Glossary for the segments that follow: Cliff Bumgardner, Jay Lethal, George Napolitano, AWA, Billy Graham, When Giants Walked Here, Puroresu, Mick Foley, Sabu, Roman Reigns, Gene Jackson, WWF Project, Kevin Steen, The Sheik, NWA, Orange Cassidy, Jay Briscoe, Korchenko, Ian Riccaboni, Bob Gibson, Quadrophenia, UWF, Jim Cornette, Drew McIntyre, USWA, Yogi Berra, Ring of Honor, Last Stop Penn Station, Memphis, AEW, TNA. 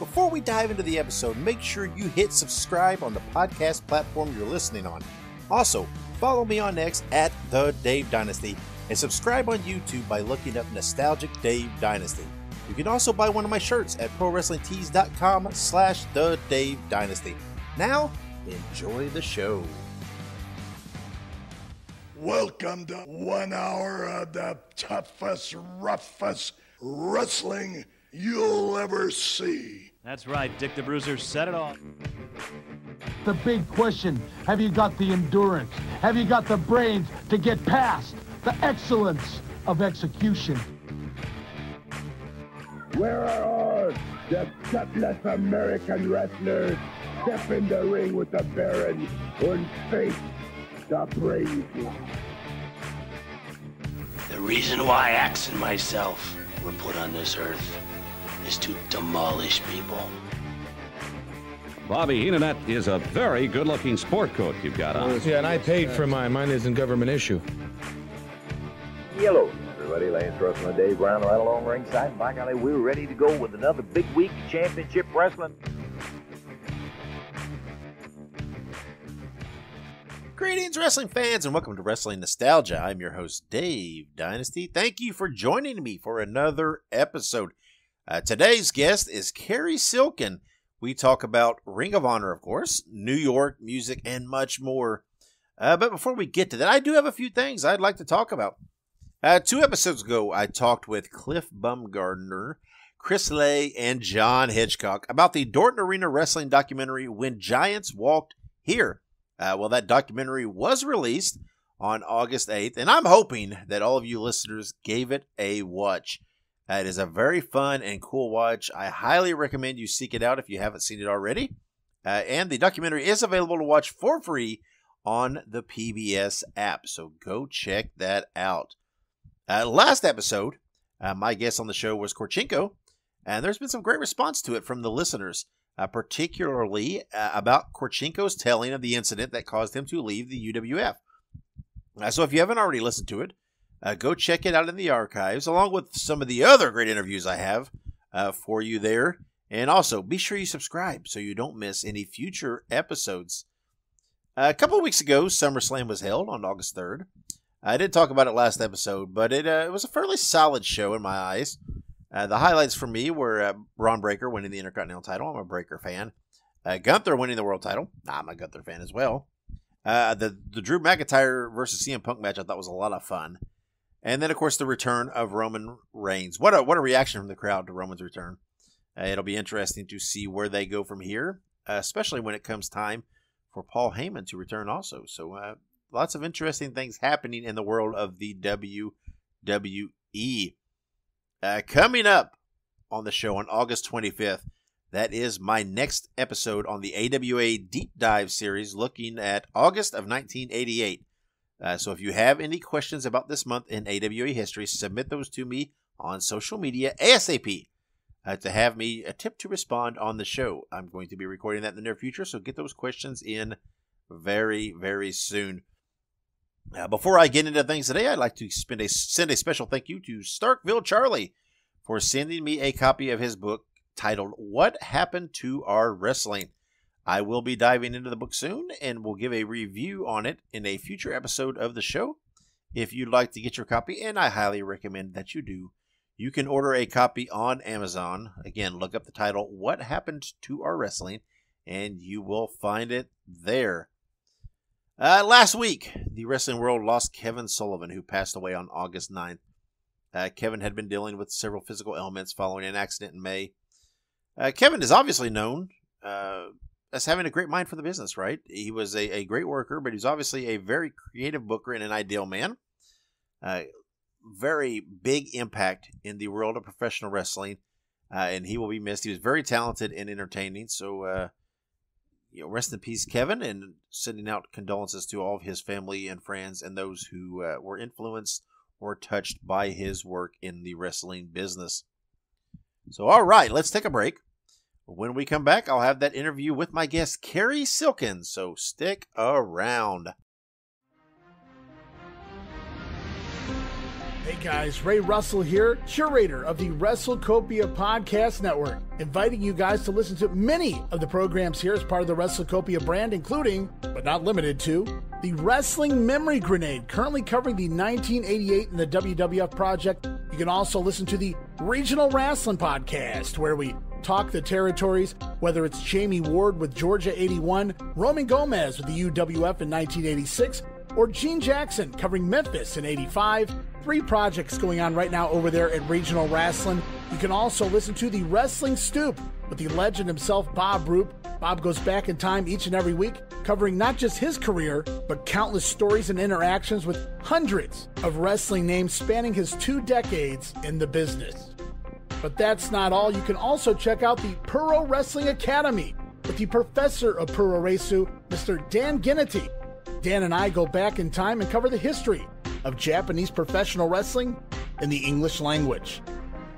Before we dive into the episode, make sure you hit subscribe on the podcast platform you're listening on. Also, follow me on X at The Dave Dynasty and subscribe on YouTube by looking up Nostalgic Dave Dynasty. You can also buy one of my shirts at ProWrestlingTees.com/The Dave Dynasty. Now, enjoy the show. Welcome to 1 hour of the toughest, roughest wrestling you'll ever see. That's right, Dick the Bruiser said it all. The big question, have you got the endurance? Have you got the brains to get past the excellence of execution? Where are all the topless American wrestlers? Step in the ring with the Baron and face the brave one. The reason why Axe and myself were put on this earth is to demolish people. Bobby Heenan, that is a very good-looking sport coat you've got on. Yeah, and I paid for mine. Mine isn't government issue. Yellow. Everybody, Lance Russell and Dave Brown right along ringside. By golly, we're ready to go with another big week of championship wrestling. Greetings, wrestling fans, and welcome to Wrestling Nostalgia. I'm your host, Dave Dynasty. Thank you for joining me for another episode. Today's guest is Cary Silkin. We talk about Ring of Honor, of course, New York, music, and much more. But before we get to that, I do have a few things I'd like to talk about. 2 episodes ago, I talked with Cliff Bumgardner, Chris Lay, and John Hitchcock about the Dorton Arena wrestling documentary, When Giants Walked Here. Well, that documentary was released on August 8th, and I'm hoping that all of you listeners gave it a watch. It is a very fun and cool watch. I highly recommend you seek it out if you haven't seen it already. And the documentary is available to watch for free on the PBS app, so go check that out. Last episode, my guest on the show was Korchenko, and there's been some great response to it from the listeners, particularly about Korchenko's telling of the incident that caused him to leave the UWF. So if you haven't already listened to it, go check it out in the archives, along with some of the other great interviews I have for you there. And also, be sure you subscribe so you don't miss any future episodes. A couple of weeks ago, SummerSlam was held on August 3rd. I did talk about it last episode, but it was a fairly solid show in my eyes. The highlights for me were Braun Breaker winning the Intercontinental title. I'm a Breaker fan. Gunther winning the world title. I'm a Gunther fan as well. The Drew McIntyre versus CM Punk match I thought was a lot of fun. And then, of course, the return of Roman Reigns. What a reaction from the crowd to Roman's return. It'll be interesting to see where they go from here, especially when it comes time for Paul Heyman to return also. So, lots of interesting things happening in the world of the WWE. Coming up on the show on August 25th, that is my next episode on the AWA Deep Dive series, looking at August of 1988. So if you have any questions about this month in AWA history, submit those to me on social media ASAP to have me attempt to respond on the show. I'm going to be recording that in the near future, so get those questions in very, very soon. Before I get into things today, I'd like to send a special thank you to Starkville Charlie for sending me a copy of his book titled What Happened to Our Wrestling. I will be diving into the book soon and will give a review on it in a future episode of the show. If you'd like to get your copy, and I highly recommend that you do, you can order a copy on Amazon. Again, look up the title What Happened to Our Wrestling, and you will find it there. Last week, the wrestling world lost Kevin Sullivan, who passed away on August 9th. Kevin had been dealing with several physical ailments following an accident in May. Kevin is obviously known as having a great mind for the business, right? He was a great worker, but he's obviously a very creative booker and an ideal man. Very big impact in the world of professional wrestling, and he will be missed. He was very talented and entertaining, so... rest in peace, Kevin, and sending out condolences to all of his family and friends and those who were influenced or touched by his work in the wrestling business. So, all right, let's take a break. When we come back, I'll have that interview with my guest, Cary Silkin, so stick around. Hey guys, Ray Russell here, curator of the WrestleCopia Podcast Network, inviting you guys to listen to many of the programs here as part of the WrestleCopia brand, including, but not limited to, the Wrestling Memory Grenade, currently covering the 1988 and the WWF project. You can also listen to the Regional Wrestling Podcast, where we talk the territories, whether it's Jamie Ward with Georgia 81, Roman Gomez with the UWF in 1986, or Gene Jackson covering Memphis in 85. 3 projects going on right now over there at Regional Wrestling. You can also listen to the Wrestling Stoop with the legend himself, Bob Roop. Bob goes back in time each and every week, covering not just his career, but countless stories and interactions with hundreds of wrestling names spanning his 2 decades in the business. But that's not all. You can also check out the Pro Wrestling Academy with the professor of Puroresu, Mr. Dan Ginnity. Dan and I go back in time and cover the history of Japanese professional wrestling in the English language.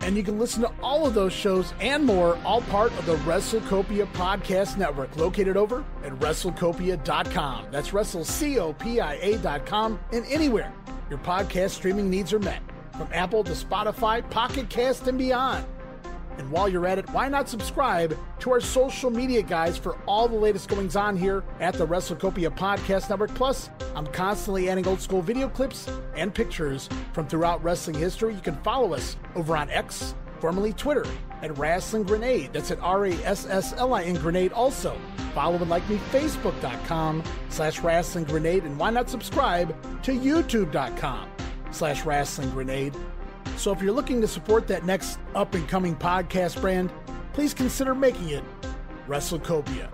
And you can listen to all of those shows and more, all part of the WrestleCopia Podcast Network, located over at WrestleCopia.com. That's WrestleCopia.com, and anywhere your podcast streaming needs are met, from Apple to Spotify, Pocket Cast, and beyond. And while you're at it, why not subscribe to our social media guys for all the latest goings on here at the WrestleCopia Podcast Network. Plus, I'm constantly adding old school video clips and pictures from throughout wrestling history. You can follow us over on X, formerly Twitter, at Wrestling Grenade. That's at RASSLIN Grenade. Also, follow and like me, Facebook.com/Wrestling Grenade. And why not subscribe to YouTube.com/Wrestling Grenade. So if you're looking to support that next up-and-coming podcast brand, please consider making it WrestleCopia.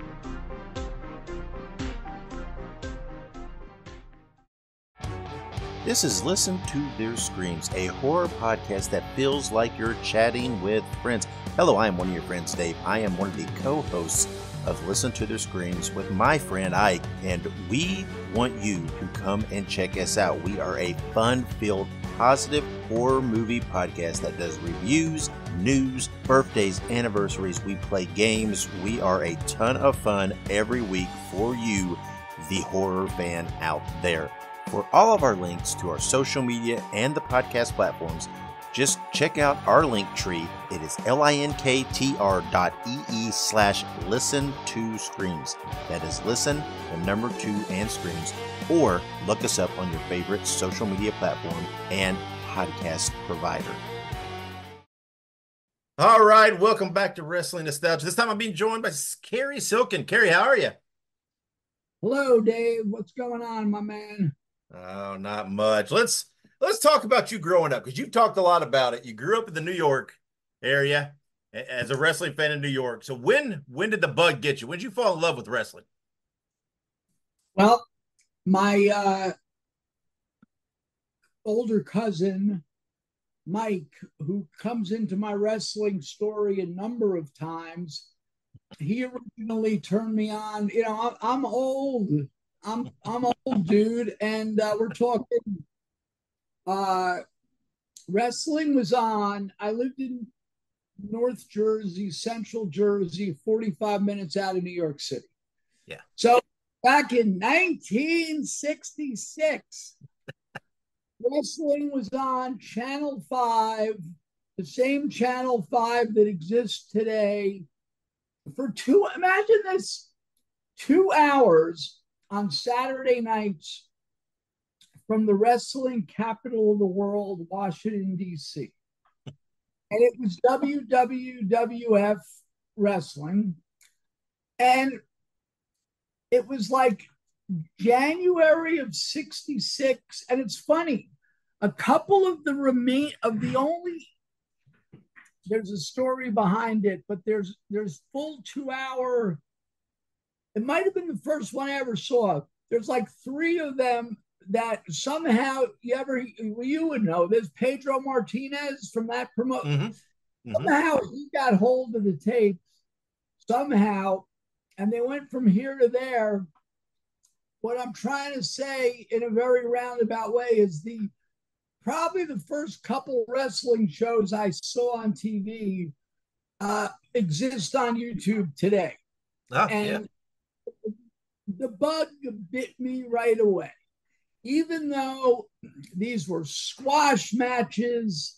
This is Listen to Their Screams, a horror podcast that feels like you're chatting with friends. Hello, I am one of your friends, Dave. I am one of the co-hosts of Listen to Their Screams with my friend Ike, and we want you to come and check us out. We are a fun-filled, positive horror movie podcast that does reviews, news, birthdays, anniversaries. We play games. We are a ton of fun every week for you, the horror fan out there. For all of our links to our social media and the podcast platforms, just check out our link tree. It is linktr.ee/listen2screams. That is listen, the number 2, and screams. Or look us up on your favorite social media platform and podcast provider. All right, welcome back to Wrestling Nostalgia. This time I'm being joined by Cary Silkin. Cary, how are you? Hello, Dave. What's going on, my man? Oh, not much. Let's talk about you growing up, because you've talked a lot about it. You grew up in the New York area as a wrestling fan in New York. So when did the bug get you? When did you fall in love with wrestling? Well, my older cousin, Mike, who comes into my wrestling story a number of times, he originally turned me on. You know, I'm old. I'm an old dude, and we're talking. Wrestling was on. I lived in North Jersey, Central Jersey, 45 minutes out of New York City. Yeah. So back in 1966, wrestling was on Channel 5, the same Channel 5 that exists today, for imagine this, 2 hours on Saturday nights from the wrestling capital of the world, Washington, D.C. And it was WWF wrestling. And it was like January of 66. And it's funny, a couple of the remain of the only, there's a story behind it, but there's full 2 hour. It might've been the first one I ever saw. There's like 3 of them that somehow you would know this. Pedro Martinez from that promotion. Mm-hmm. Somehow he got hold of the tape somehow. And they went from here to there. What I'm trying to say in a very roundabout way is probably the first couple wrestling shows I saw on TV exist on YouTube today. Oh, and yeah. The bug bit me right away. even though these were squash matches,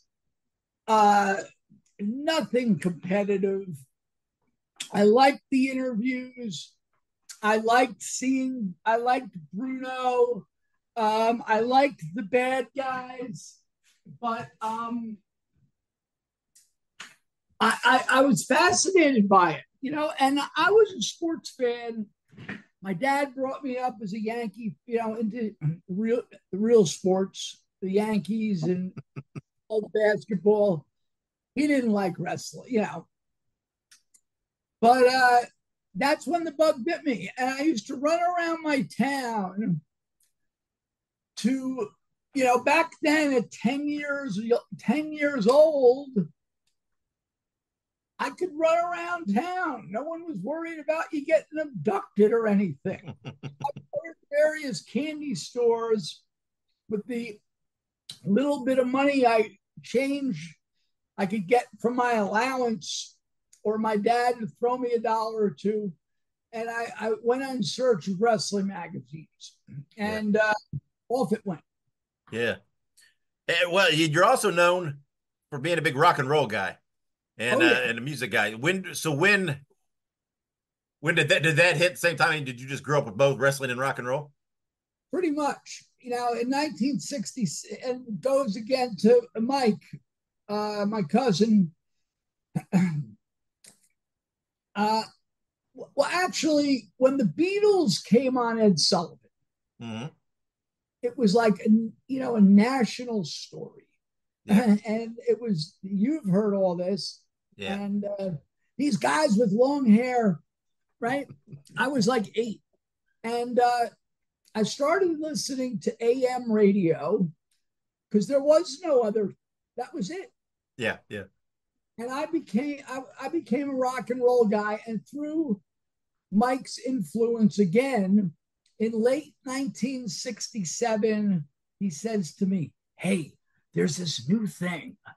nothing competitive. I liked the interviews. I liked Bruno. I liked the bad guys, but I was fascinated by it, you know, and I was a sports fan. My dad brought me up as a Yankee, you know, into real sports, the Yankees and old basketball. He didn't like wrestling, you know. But that's when the bug bit me. And I used to run around my town to, you know, back then at 10 years old, I could run around town. No one was worried about you getting abducted or anything. I worked various candy stores with the little bit of money I could get from my allowance, or my dad would throw me $1 or $2. And I went on search of wrestling magazines, and off it went. Yeah. Well, you're also known for being a big rock and roll guy and a music guy. When did that hit the same time? I mean, did you just grow up with both wrestling and rock and roll? Pretty much. You know, in 1960, and goes again to Mike, my cousin. Well, actually, when the Beatles came on Ed Sullivan, it was like, a national story. Yeah. And it was, you've heard all this. Yeah. And these guys with long hair, right? I was like 8. And I started listening to AM radio because there was no other, that was it. Yeah, yeah. And I became a rock and roll guy, and through Mike's influence again, in late 1967, he says to me, "Hey, there's this new thing." I'm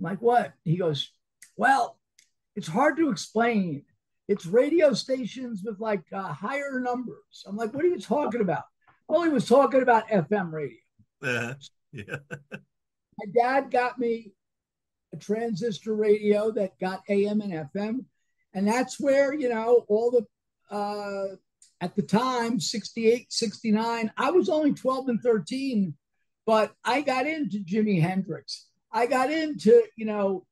like, "What?" He goes, "Well, it's hard to explain. It's radio stations with like higher numbers." I'm like, "What are you talking about?" Well, he was talking about FM radio. Yeah. My dad got me a transistor radio that got AM and FM. And that's where, you know, all the, at the time, 68, 69, I was only 12 and 13, but I got into Jimi Hendrix. I got into, you know,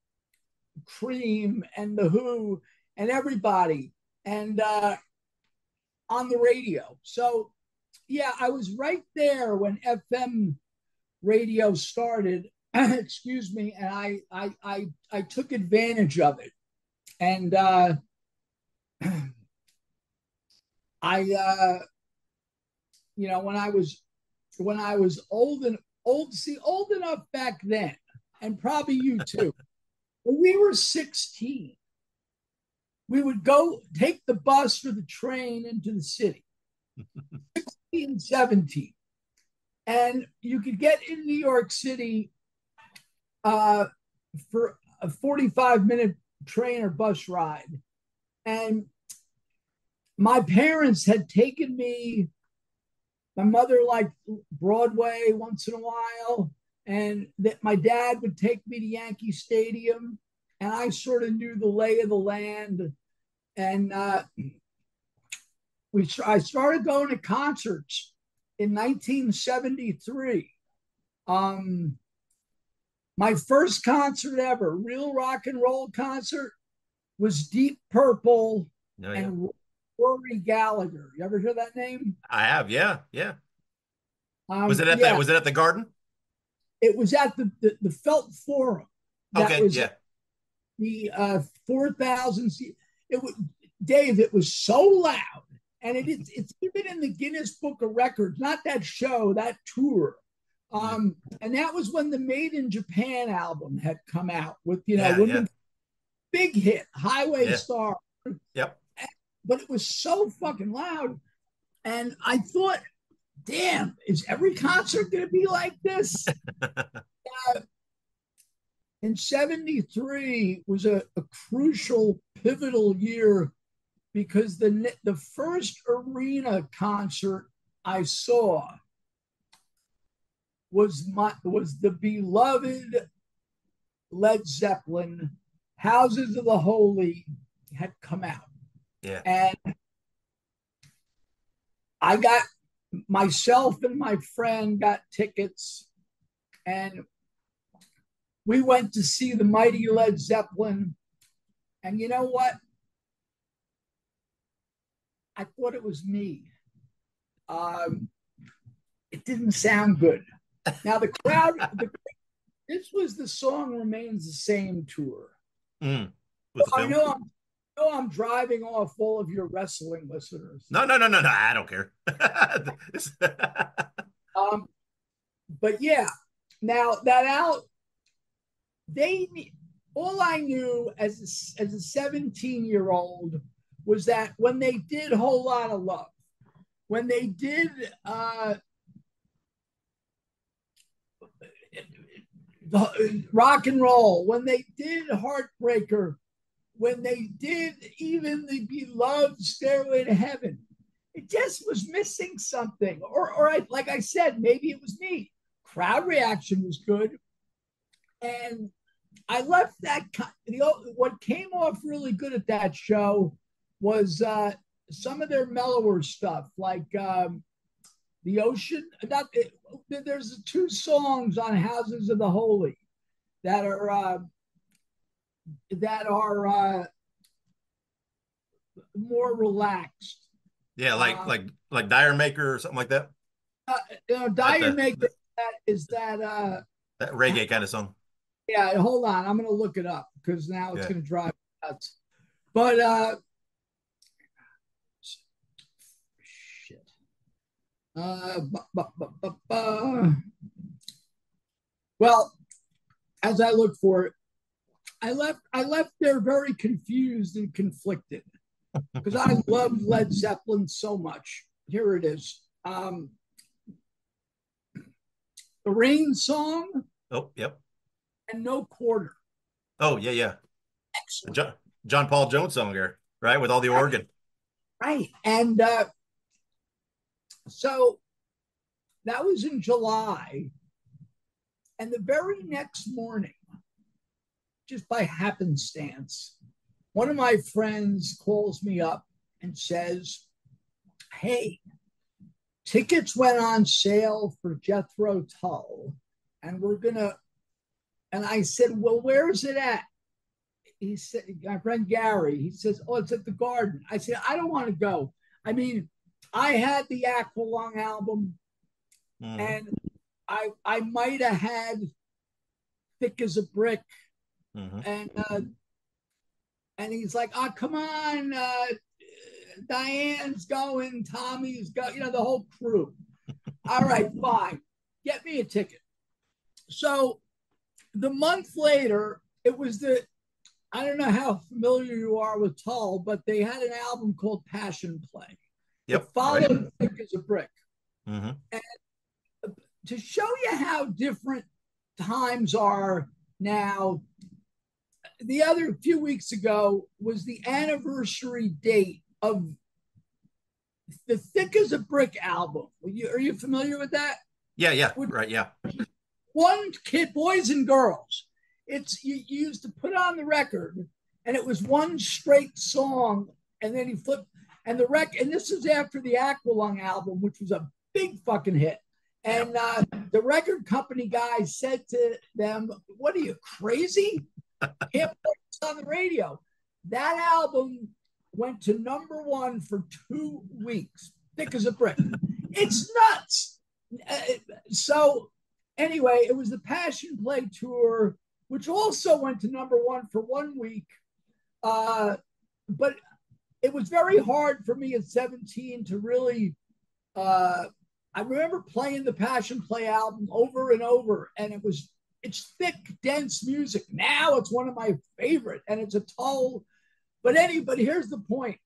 Cream and The Who and everybody, and on the radio. So, yeah, I was right there when FM radio started. Excuse me, and I took advantage of it, and when I was old enough back then, and probably you too, when we were 16, we would go take the bus or the train into the city, 16, 17, and you could get in New York City for a 45-minute train or bus ride. And my parents had taken me, my mother liked Broadway once in a while, and that my dad would take me to Yankee Stadium, and I sort of knew the lay of the land. And I started going to concerts in 1973. My first concert ever, real rock and roll concert, was Deep Purple and Rory Gallagher. You ever hear that name? I have, yeah. Was it at the Garden? It was at the Felt Forum. Okay, yeah. The 4,000 seat. Dave, it was so loud, and it's even in the Guinness Book of Records. Not that show, that tour. And that was when the Made in Japan album had come out with, you know, women, big hit, Highway Star. Yep. But it was so fucking loud. And I thought, damn, is every concert going to be like this? In 73 was a crucial, pivotal year, because the first arena concert I saw was the beloved Led Zeppelin, Houses of the Holy had come out. Yeah. And I got myself and my friend got tickets, and we went to see the mighty Led Zeppelin. And you know what? I thought it was me. It didn't sound good. Now the crowd, this was the song Remains the Same tour. Mm, so I know I'm driving off all of your wrestling listeners. No. I don't care. But yeah, now that out, all I knew as a 17-year-old was that when they did Whole Lot of Love, when they did Rock and Roll, when they did Heartbreaker, when they did even the beloved Stairway to Heaven, it just was missing something. Or like I said, maybe it was me. Crowd reaction was good. And I left that. What came off really good at that show was some of their mellower stuff, like The Ocean. There's two songs on Houses of the Holy that are... more relaxed. Yeah, like Dire Maker or something like that. Dire Maker is that reggae kind of song. Yeah, hold on, I'm gonna look it up because now it's gonna drive me nuts. But shit. Well, as I look for it, I left there very confused and conflicted because I loved Led Zeppelin so much. Here it is. The Rain Song. Oh, yep. And No Quarter. Oh, yeah, yeah. Excellent. John Paul Jones song here, right? With all the organ. Right. And so that was in July. And the very next morning, just by happenstance, one of my friends calls me up and says, hey, tickets went on sale for Jethro Tull, and we're gonna, and I said, well, where's it at? He said, my friend Gary, he says, oh, it's at the Garden. I said, I don't want to go. I mean, I had the Aqualung album, and I might have had Thick as a Brick. Mm-hmm. And he's like, oh, come on, Diane's going, Tommy's going, the whole crew. All right, fine. Get me a ticket. So the month later, it was I don't know how familiar you are with Tull, but they had an album called Passion Play. Yep. It followed Thick as a Brick. Mm-hmm. And to show you how different times are now, the other few weeks ago was the anniversary date of the Thick as a Brick album. Are you familiar with that? Yeah, yeah, right, yeah. One kid, boys and girls. You used to put on the record, and it was one straight song, and then he flipped, and this is after the Aqualung album, which was a big fucking hit. And the record company guy said to them, what are you, crazy? Can't play this on the radio. That album went to number one for 2 weeks, Thick as a Brick. It's nuts. So anyway, it was the Passion Play tour, which also went to number one for 1 week. But it was very hard for me at 17 to really... I remember playing the Passion Play album over and over, and it's thick, dense music. Now it's one of my favorite, and it's a Tull. But here's the point.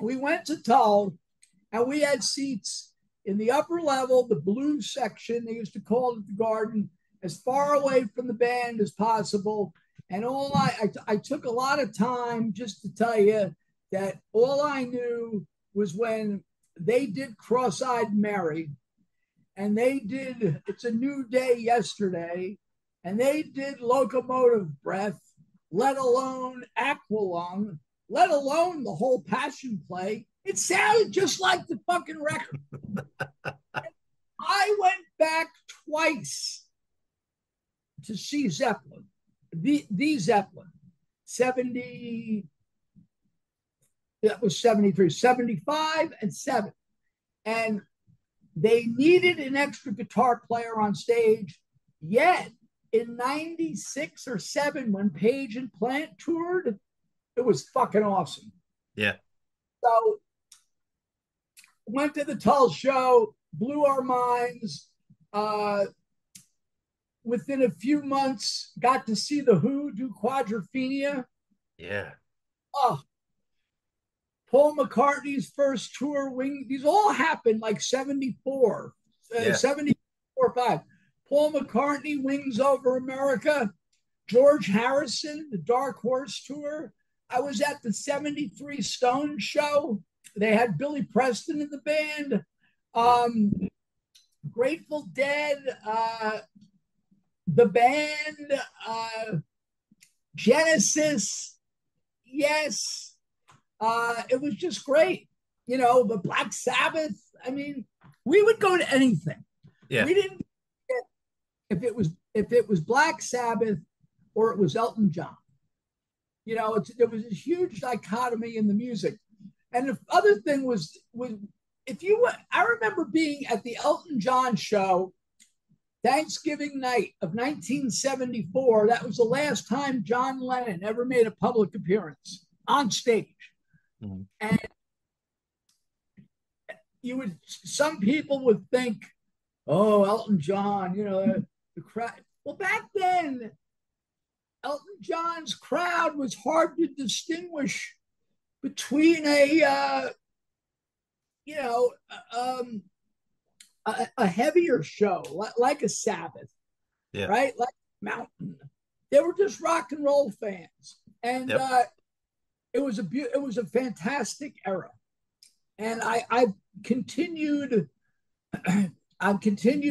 We went to Tull, and we had seats in the upper level, the blue section. They used to call it the Garden, as far away from the band as possible. And I took a lot of time just to tell you that all I knew was when they did Cross-Eyed Mary, and they did, it's a new day yesterday, and they did locomotive breath, let alone Aqualung, let alone the whole passion play. It sounded just like the fucking record. I went back twice to see Zeppelin, the Zeppelin, 70, that was 73, 75 and 7. And they needed an extra guitar player on stage, yet in 96 or 7, when Page and Plant toured, it was fucking awesome. Yeah. So went to the Tull show, blew our minds. Within a few months, got to see The Who do Quadrophenia. Yeah. Oh, Paul McCartney's first tour, Wing. These all happened like 74, yeah. 74, 5. Paul McCartney, Wings Over America. George Harrison, the Dark Horse Tour. I was at the 73 Stone show. They had Billy Preston in the band. Grateful Dead, the band, Genesis, yes, it was just great, you know, the Black Sabbath. I mean, we would go to anything. Yeah. We didn't get, if it was Black Sabbath or it was Elton John, you know, there was a huge dichotomy in the music. And the other thing was if you were, I remember being at the Elton John show Thanksgiving night of 1974. That was the last time John Lennon ever made a public appearance on stage. Mm-hmm. And you would, some people would think, oh, Elton John, you know, the crowd. Well, back then, Elton John's crowd was hard to distinguish between a heavier show, like a Sabbath, yeah, right? Like Mountain. They were just rock and roll fans. And yep. it was a fantastic era. And I've continued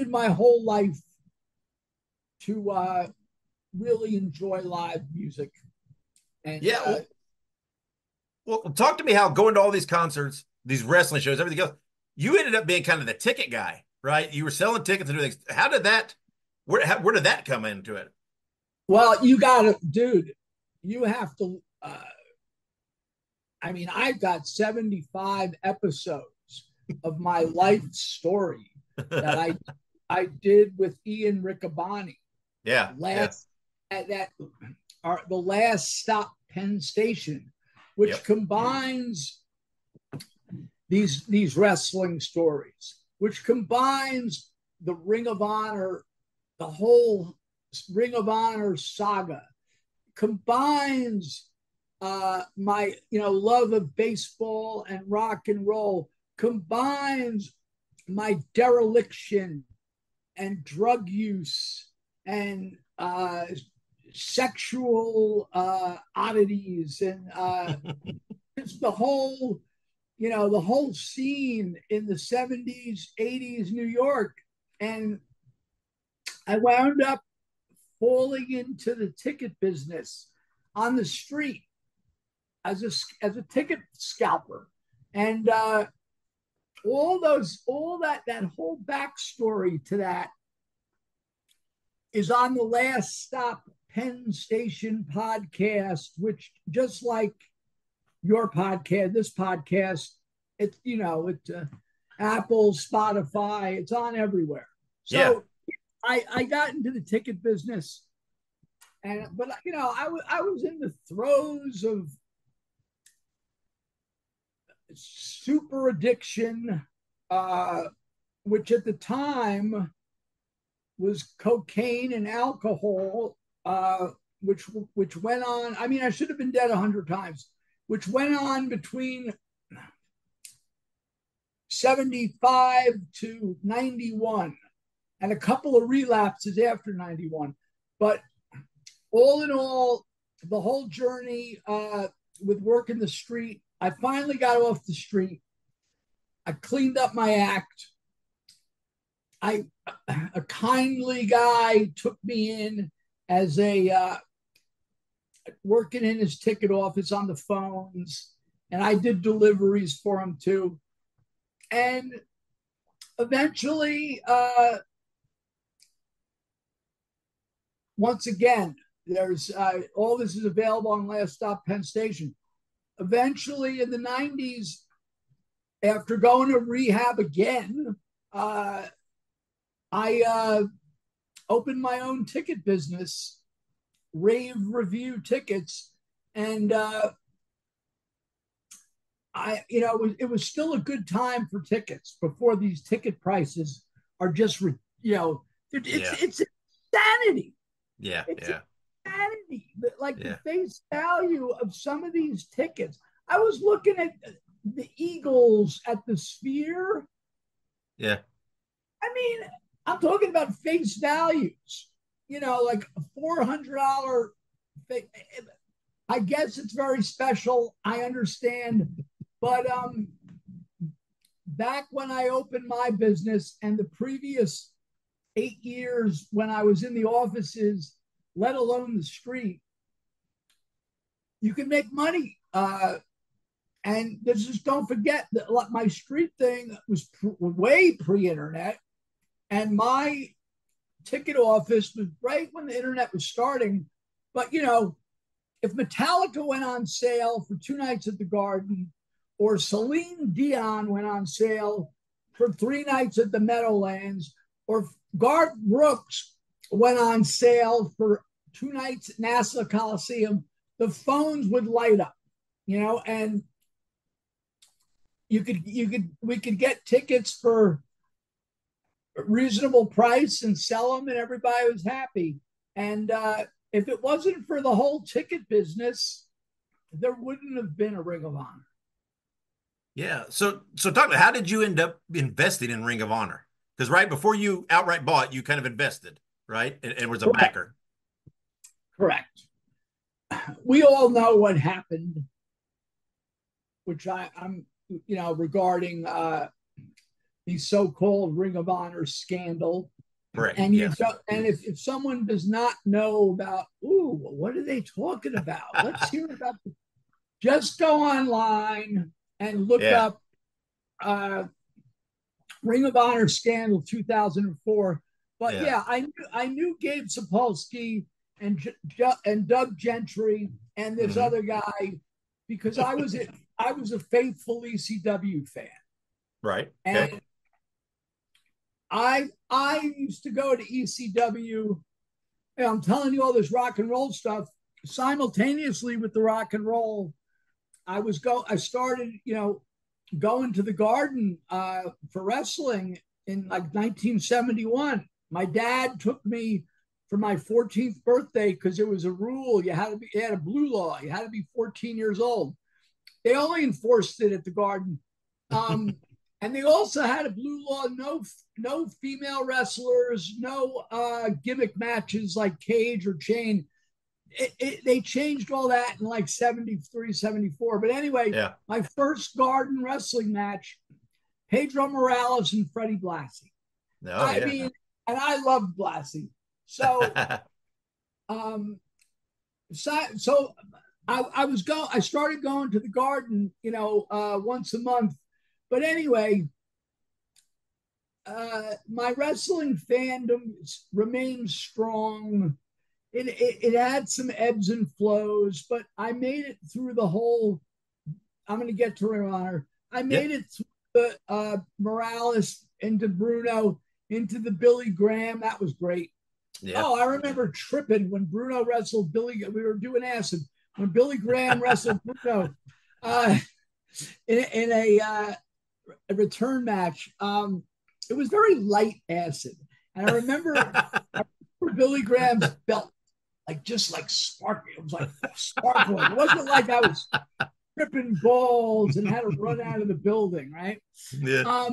my whole life to really enjoy live music. And yeah. Well, talk to me how going to all these concerts, these wrestling shows, everything else, you ended up being kind of the ticket guy, right? You were selling tickets and doing things. How did that, where did that come into it? Well, I've got 75 episodes of my life story that I did with Ian Riccaboni. Yeah. The Last Stop Penn Station, which yep. combines these wrestling stories, which combines the Ring of Honor, the whole Ring of Honor saga, combines my love of baseball and rock and roll, combines my dereliction and drug use and sexual oddities and just the whole, the whole scene in the 70s, 80s New York. And I wound up falling into the ticket business on the street as a ticket scalper. And all that whole backstory to that is on the Last Stop Penn Station podcast, which, just like your podcast, this podcast, it's Apple, Spotify, it's on everywhere. So yeah. I got into the ticket business, but I was in the throes of super addiction, which at the time was cocaine and alcohol, which went on. I mean, I should have been dead 100 times. Which went on between 75 to 91 and a couple of relapses after 91. But all in all, the whole journey with work in the street, I finally got off the street. I cleaned up my act. a kindly guy took me in as a working in his ticket office on the phones, and I did deliveries for him too. And eventually, once again, there's all this is available on Last Stop Penn Station. Eventually, in the 90s, after going to rehab again, I opened my own ticket business, Rave Review Tickets, and it was still a good time for tickets before these ticket prices are just, it's insanity. Yeah, it's insanity. Like the face value of some of these tickets. I was looking at the Eagles at the Sphere. Yeah. I mean, I'm talking about face values, like a $400 thing. I guess it's very special. I understand. But back when I opened my business and the previous 8 years when I was in the offices, let alone the street, you can make money. And this is, don't forget that my street thing was way pre-internet. And my ticket office was right when the internet was starting. But, if Metallica went on sale for 2 nights at the Garden, or Celine Dion went on sale for 3 nights at the Meadowlands, or Garth Brooks went on sale for 2 nights at Nassau Coliseum, the phones would light up, and we could get tickets for a reasonable price and sell them, and everybody was happy. And, if it wasn't for the whole ticket business, there wouldn't have been a Ring of Honor. Yeah. So talk about, how did you end up investing in Ring of Honor? Because right before you outright bought, you kind of invested, right? And was a backer. Correct. We all know what happened, which I'm regarding the so-called Ring of Honor scandal. Right. And if someone does not know about, what are they talking about? Let's hear about it. Just go online and look up Ring of Honor scandal 2004. But I knew Gabe Sapolsky and Doug Gentry and this other guy, because I was a faithful ECW fan. Right. And I used to go to ECW, and I'm telling you all this rock and roll stuff. Simultaneously with the rock and roll, I started, going to the Garden for wrestling in like 1971. My dad took me for my 14th birthday because it was a rule. They had a blue law. You had to be 14 years old. They only enforced it at the Garden. And they also had a blue law, no female wrestlers, no gimmick matches like cage or chain. They changed all that in like 73, 74. But anyway, my first Garden wrestling match, Pedro Morales and Freddie Blassie. And I loved Blassie. So, I started going to the Garden, once a month. But anyway, my wrestling fandom remained strong. It had some ebbs and flows, but I made it through the whole. I'm going to get to Ring of Honor. I made it through the Morales into Bruno, into the Billy Graham. That was great. Yeah. Oh, I remember tripping when Bruno wrestled Billy. We were doing acid when Billy Graham wrestled Bruno in a return match. It was very light acid, and I remember Billy Graham's belt just sparkling. It was like sparkling. It wasn't like I was tripping balls and had to run out of the building, right? Yeah.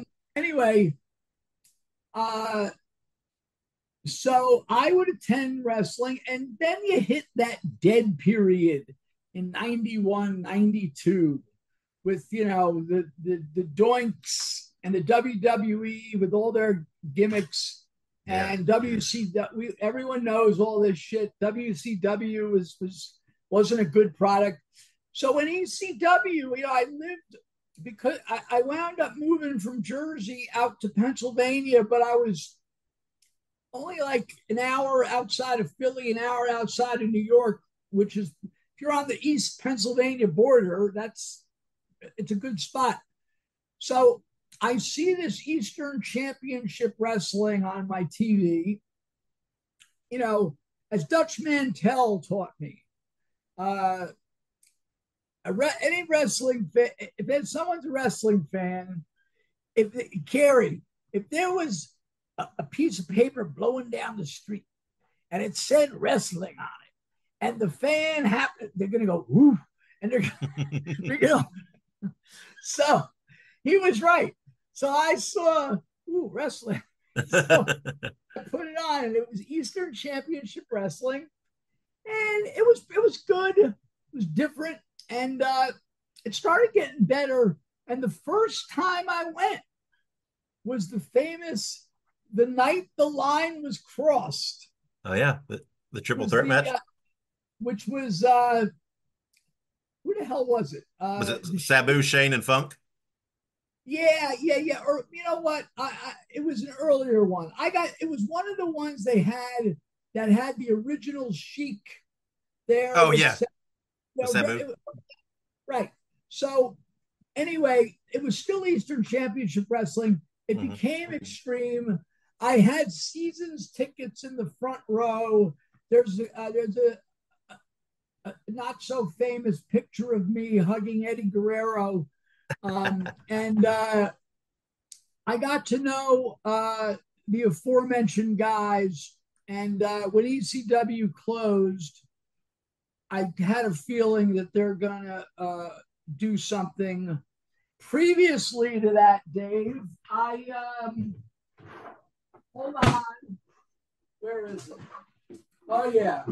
So I would attend wrestling, and then you hit that dead period in 91, 92 with the doinks and the WWE with all their gimmicks and WCW. Everyone knows all this shit. WCW wasn't a good product. So in ECW, you know, I lived because I wound up moving from Jersey out to Pennsylvania, but I was only like an hour outside of Philly, an hour outside of New York, which is, if you're on the East Pennsylvania border, it's a good spot. So I see this Eastern Championship Wrestling on my TV, you know, as Dutch Mantel taught me. Any wrestling fan, if someone's a wrestling fan, if there was a piece of paper blowing down the street and it said wrestling on it, and the fan happened, they're going to go, woo, and they're going to. So he was right. So I saw, ooh, wrestling. So I put it on, and it was Eastern Championship Wrestling. And it was good. It was different. And it started getting better. And the first time I went was the night the line was crossed. Oh, yeah. The triple threat match. Which was, who the hell was it? Was it Sabu, Shane, and Funk? Yeah. Or, you know what? It was an earlier one. It was one of the ones they had that had the original Sheik there. Oh, yeah. Sabu. Right. So anyway, it was still Eastern Championship Wrestling. It became Extreme. I had seasons tickets in the front row. There's a not so famous picture of me hugging Eddie Guerrero. And I got to know the aforementioned guys. And when ECW closed, I had a feeling that they're going to do something. Previously to that, Dave, I, hold on, where is it? Oh, yeah.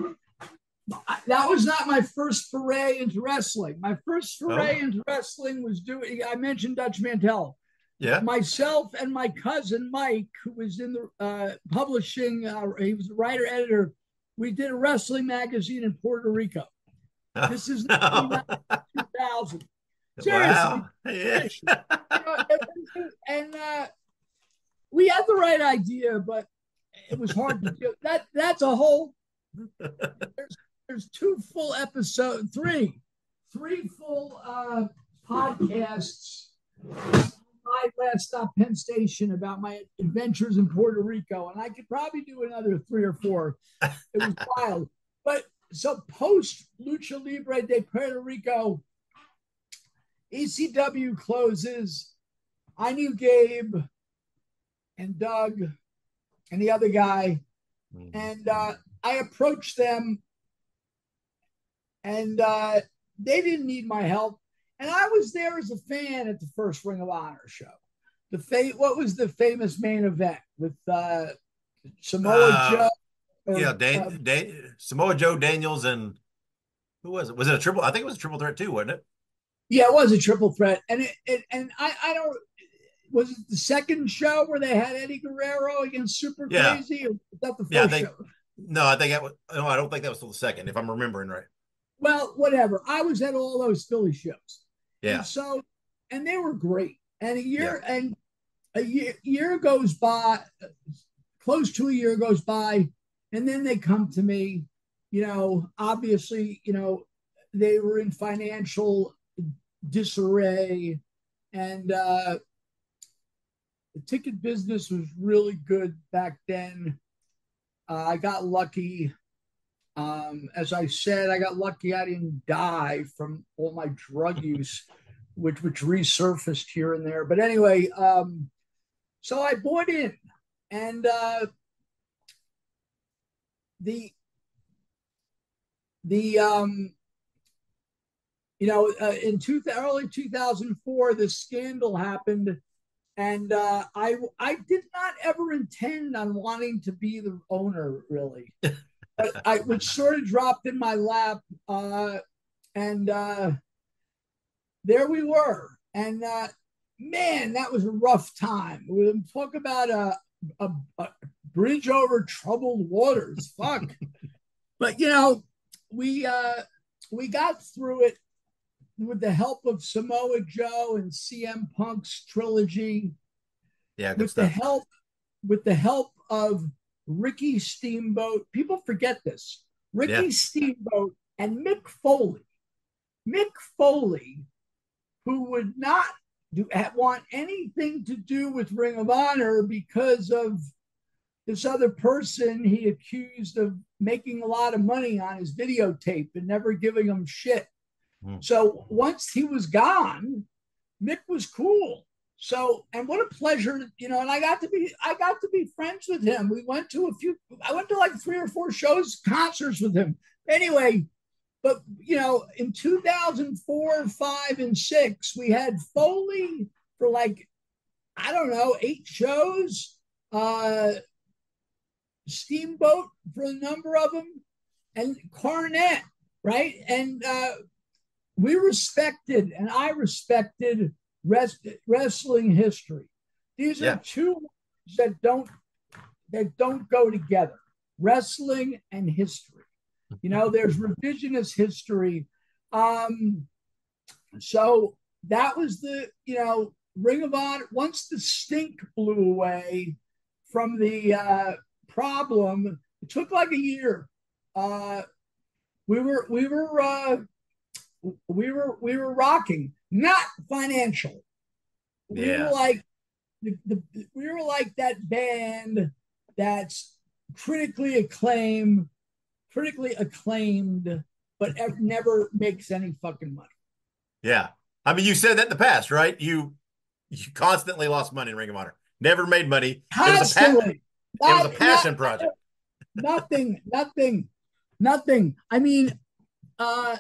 That was not my first foray into wrestling. My first foray into wrestling was I mentioned Dutch Mantel. Yeah. Myself and my cousin, Mike, who was in the publishing, he was a writer-editor, we did a wrestling magazine in Puerto Rico. Oh, this is 2000. Seriously. Wow. Yeah. And we had the right idea, but it was hard to do. That's a whole. There's two full episodes, three full podcasts. My Last Stop Penn Station about my adventures in Puerto Rico, and I could probably do another 3 or 4. It was wild. But so post Lucha Libre de Puerto Rico, ECW closes. I knew Gabe and Doug and the other guy, and I approached them, and they didn't need my help. And I was there as a fan at the first Ring of Honor show. What was the famous main event with Samoa Joe? Samoa Joe, Daniels, and who was it? Was it a triple? I think it was a triple threat too, wasn't it? Yeah, it was a triple threat. And was it the second show where they had Eddie Guerrero against Super Crazy? Or was that the first show? No, I don't think that was still the second, if I'm remembering right. Well, whatever. I was at all those Philly shows. Yeah. And they were great. And a year goes by, close to a year goes by, and then they come to me, you know, obviously, you know, they were in financial disarray, and the ticket business was really good back then. I got lucky. As I said, I got lucky I didn't die from all my drug use, which resurfaced here and there. But anyway, so I bought in, and in early 2004, this scandal happened, and I did not ever intend on wanting to be the owner, really. But I was sort of dropped in my lap, and there we were. And man, that was a rough time. We'll talk about a bridge over troubled waters. Fuck. But, you know, we got through it with the help of Samoa Joe and CM Punk's trilogy. Yeah, good stuff. With the help of Ricky Steamboat. People forget this. Ricky Steamboat and Mick Foley. Mick Foley, who would not want anything to do with Ring of Honor because of this other person he accused of making a lot of money on his videotape and never giving him shit. Mm. So once he was gone, Mick was cool. So, and what a pleasure, you know, and I got to be friends with him. We went to like 3 or 4 shows, concerts with him. Anyway, but, you know, in 2004, 2005, and 2006, we had Foley for like, I don't know, 8 shows, Steamboat for a number of them, and Cornette, right? And we respected, and I respected wrestling history. These are two words that don't go together, wrestling and history. You know, there's revisionist history. So that was the, you know, Ring of Honor. Once the stink blew away from the problem, it took like a year. We were rocking, not financial. We were like we were like that band that's critically acclaimed, but never makes any fucking money. Yeah. I mean, you said that in the past, right? You constantly lost money in Ring of Honor. Never made money. Constantly. It was a passion project. Nothing. I mean, a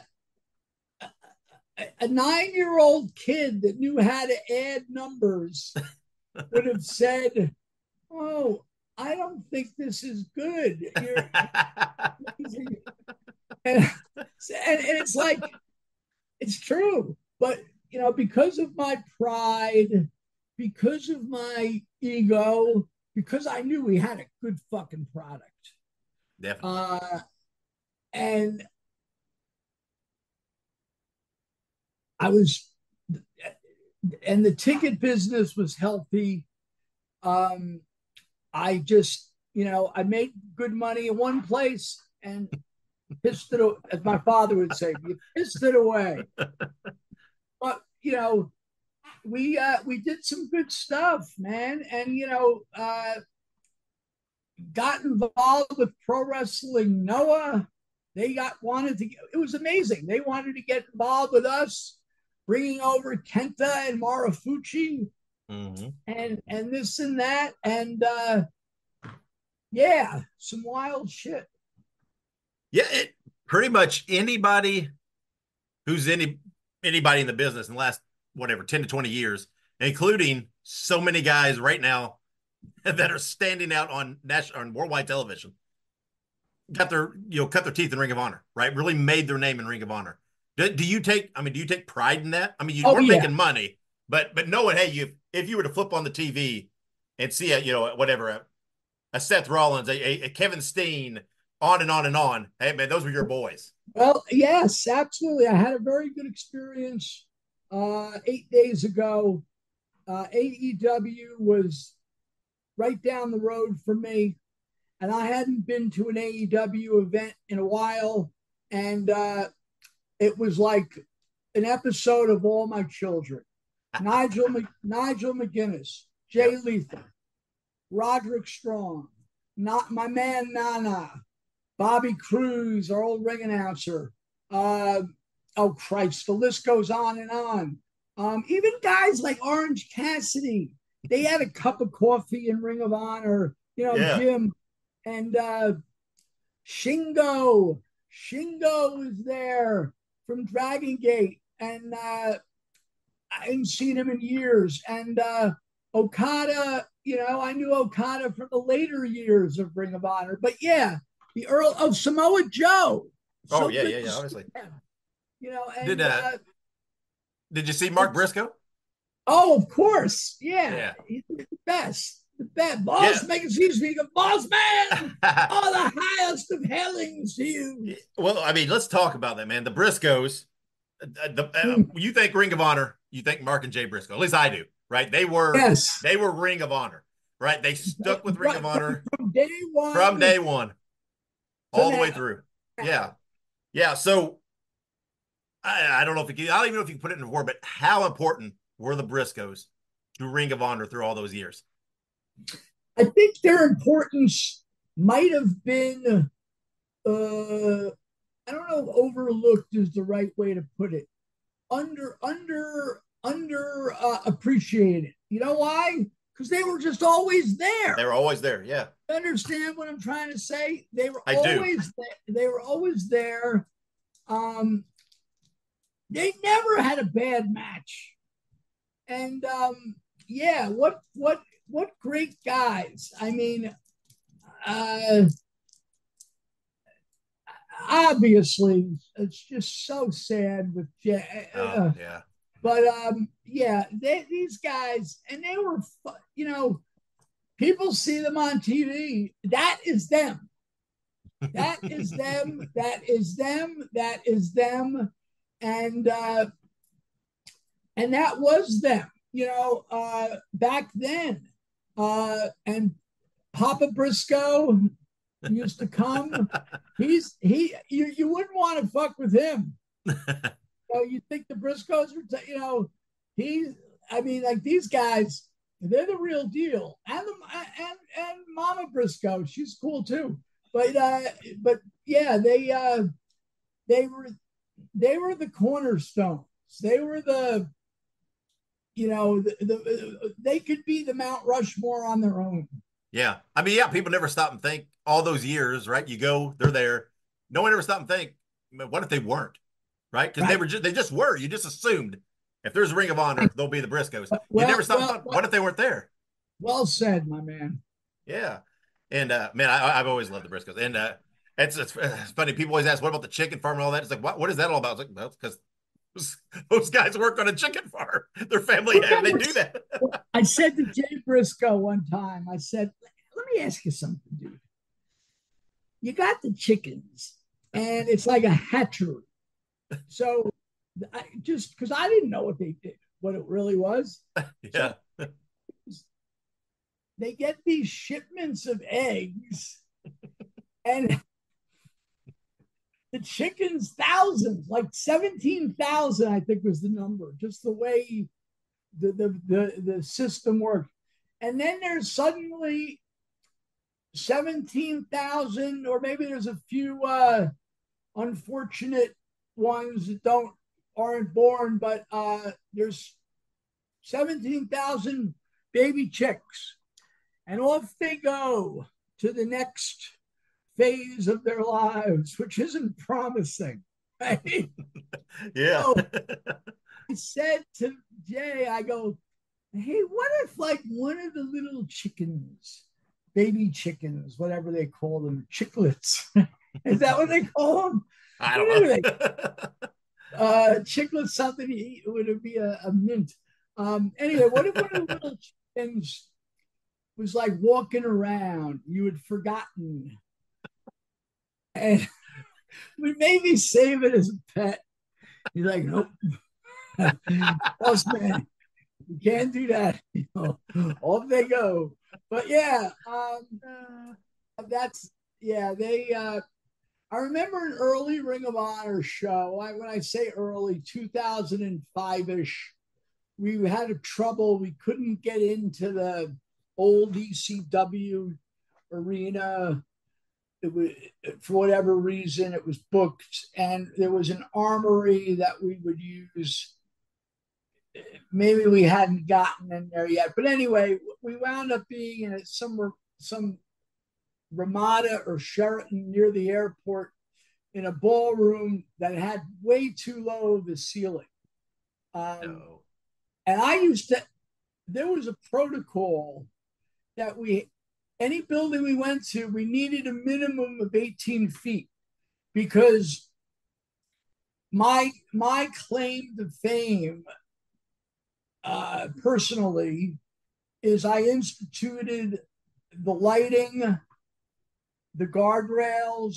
9-year-old kid that knew how to add numbers would have said, oh, I don't think this is good. And it's like, it's true. But, you know, because of my pride, because of my ego, because I knew we had a good fucking product. Definitely. And I was, and the ticket business was healthy. I just, you know, I made good money in one place and pissed it away, as my father would say, you pissed it away. But, you know, we did some good stuff, man. And, you know, got involved with Pro Wrestling Noah. They it was amazing. They wanted to get involved with us, bringing over Kenta and Marufuchi. Mm-hmm. And this and that, and some wild shit. Yeah, it pretty much anybody who's anybody in the business in the last 10 to 20 years, including so many guys right now that are standing out on national on worldwide television, cut their teeth in Ring of Honor, right? Really made their name in Ring of Honor. Do you take pride in that? I mean, you weren't making money. But knowing, hey, if you were to flip on the TV and see a Seth Rollins, a Kevin Steen, on and on, hey, man, those were your boys. Well, yes, absolutely. I had a very good experience 8 days ago. AEW was right down the road for me, and I hadn't been to an AEW event in a while, and it was like an episode of All My Children. Nigel McGuinness, Jay Lethal, Roderick Strong, not my man Nana, Bobby Cruz, our old ring announcer. The list goes on and on. Even guys like Orange Cassidy, they had a cup of coffee in Ring of Honor. You know, Jim and Shingo. Shingo was there from Dragon Gate, and I hadn't seen him in years. And Okada, you know, I knew Okada from the later years of Ring of Honor. But yeah, the Earl of Samoa Joe. Oh, so obviously. You know, and did you see Mark Briscoe? Oh, of course. Yeah. He's the best. The best. Boss man, excuse me, the boss man. All the highest of hellings to you. Well, I mean, let's talk about that, man. The Briscoes. You think Ring of Honor, you think Mark and Jay Briscoe. At least I do, right? They were Ring of Honor, right? They stuck with Ring of Honor from day one all the way through. Yeah. Yeah. So I don't know if you can, I don't even know if you can put it in a word, but how important were the Briscoes to Ring of Honor through all those years? I think their importance might have been, I don't know if overlooked is the right way to put it. Underappreciated. You know why? Because they were just always there. They were always there, yeah. Understand what I'm trying to say? They were always there. They never had a bad match. And what great guys. I mean, obviously it's just so sad with Jay. But these guys, and they were, you know, people see them on TV. That is them. That is them. That is them. That is them. And that was them, you know, back then. And Papa Briscoe used to come. You wouldn't want to fuck with him. So you think the Briscoes are, you know, these guys, they're the real deal. And Mama Briscoe, she's cool too. But yeah, they were the cornerstones. They were the, you know, they could be the Mount Rushmore on their own. Yeah. I mean, yeah, people never stop and think all those years, right? You go, they're there. No one ever stopped and think, what if they weren't, right? Because they just were. You just assumed if there's a Ring of Honor, they'll be the Briscoes. You never stopped and thought, what if they weren't there? Well said, my man. Yeah. And, man, I've always loved the Briscoes. And it's funny. People always ask, what about the chicken farm and all that? It's like, what is that all about? It's like, well, because those guys work on a chicken farm. Their family, they do that. I said to Jay Briscoe one time, I said, let me ask you something, dude. You got the chickens, and it's like a hatchery. So I just, because I didn't know what they did, what it really was. Yeah. So they get these shipments of eggs, and the chickens, thousands, like 17,000, I think was the number, just the way the system worked. And then there's suddenly 17,000, or maybe there's a few unfortunate ones that aren't born, but there's 17,000 baby chicks. And off they go to the next phase of their lives, which isn't promising, right? Yeah. So I said to Jay, I go, hey, what if like one of the little chickens, baby chickens, whatever they call them, chicklets, is that what they call them? I don't know. Chicklets, something to eat, would it be a mint? Anyway, what if one of the little chickens was like walking around, you had forgotten, and we maybe save it as a pet. He's like, nope. Man, you can't do that. You know, off they go. But yeah, they. I remember an early Ring of Honor show. When I say early, 2005-ish. We had trouble. We couldn't get into the old ECW arena. It was, for whatever reason, it was booked, and there was an armory that we would use. Maybe we hadn't gotten in there yet, but anyway, we wound up being in some Ramada or Sheraton near the airport in a ballroom that had way too low of a ceiling. And there was a protocol that any building we went to, we needed a minimum of 18 feet because my claim to fame personally is I instituted the lighting, the guardrails,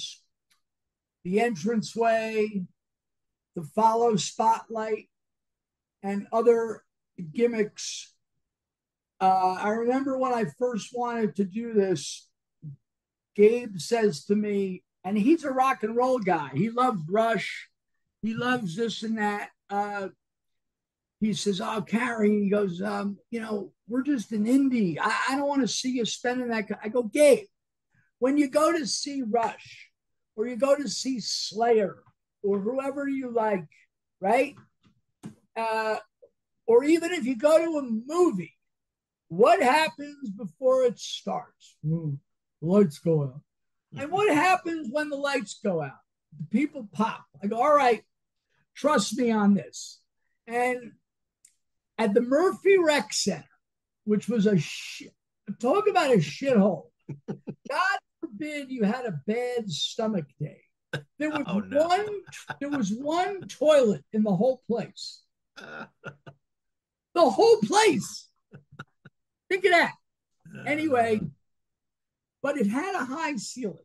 the entranceway, the follow spotlight, and other gimmicks. I remember when I first wanted to do this, Gabe says to me, and he's a rock and roll guy. He loves Rush. He loves this and that. He says, oh, Cary, he goes, you know, we're just an indie. I don't want to see you spending that. I go, Gabe, when you go to see Rush or you go to see Slayer or whoever you like, right? Or even if you go to a movie, what happens before it starts? Ooh, the lights go out. And what happens when the lights go out? The people pop. I go, all right, trust me on this. And at the Murphy Rec Center, which was a shit, talk about a shithole. God forbid you had a bad stomach day. There was one toilet in the whole place. The whole place. Think of that. Anyway, but it had a high ceiling.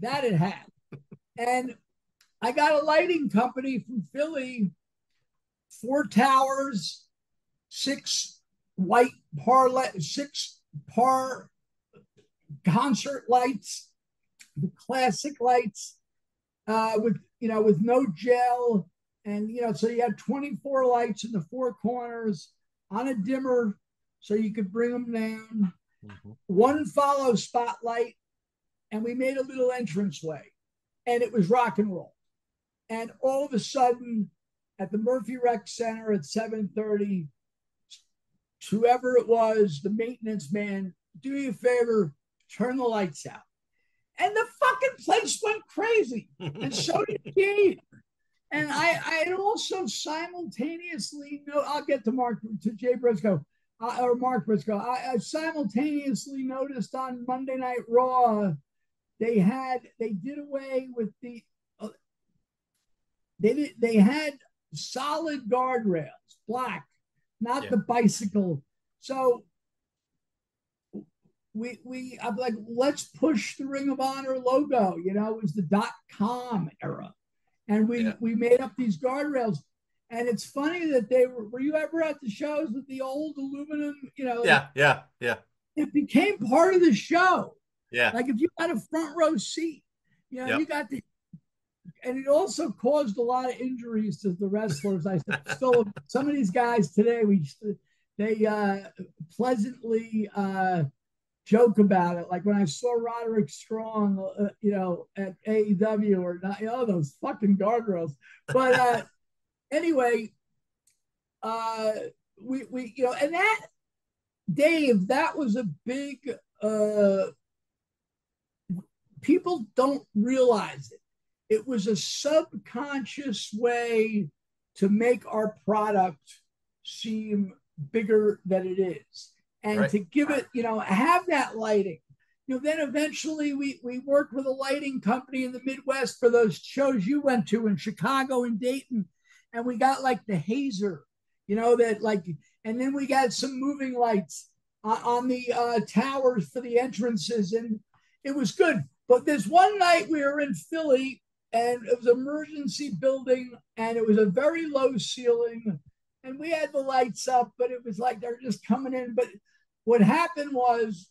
That it had. And I got a lighting company from Philly, 4 towers, 6 par concert lights, the classic lights, with no gel. And, so you had 24 lights in the 4 corners on a dimmer so you could bring them down. Mm-hmm. One follow spotlight, and we made a little entranceway, and it was rock and roll. And all of a sudden, at the Murphy Rec Center at 7:30, whoever it was, the maintenance man, do you a favor, turn the lights out. And the fucking place went crazy. And so did Gabe. And I also simultaneously I'll get to Mark Briscoe. I simultaneously noticed on Monday Night Raw, they did away with the, they had solid guardrails, black, not the bicycle. So I'm like, let's push the Ring of Honor logo. It was the .com era. And we made up these guardrails. And it's funny that they were you ever at the shows with the old aluminum, Yeah. It became part of the show. Yeah. Like if you had a front row seat, you got the, and it also caused a lot of injuries to the wrestlers. I still, some of these guys today, they pleasantly joke about it. Like when I saw Roderick Strong, at AEW or not, those fucking guardrails. But, anyway, and that, Dave, that was a big, people don't realize it. It was a subconscious way to make our product seem bigger than it is. And to give it, have that lighting. Then eventually we worked with a lighting company in the Midwest for those shows you went to in Chicago and Dayton. And we got like the hazer, and then we got some moving lights on the towers for the entrances. And it was good. But this one night we were in Philly and it was an emergency building and it was a very low ceiling and we had the lights up, but it was like, they're just coming in. But what happened was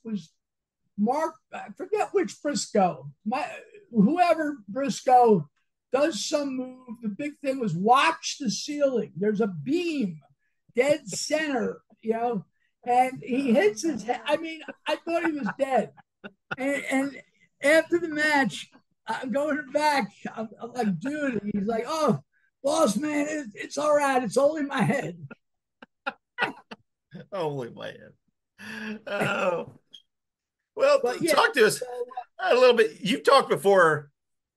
Mark, I forget which Briscoe, whoever Briscoe, does some move. The big thing was watch the ceiling. There's a beam, dead center, and he hits his head. I mean, I thought he was dead. And after the match, I'm going back. I'm like, dude, and he's like, oh, boss, man, it's all right. It's only my head. Only my head. Oh. Well, talk to us a little bit. You've talked before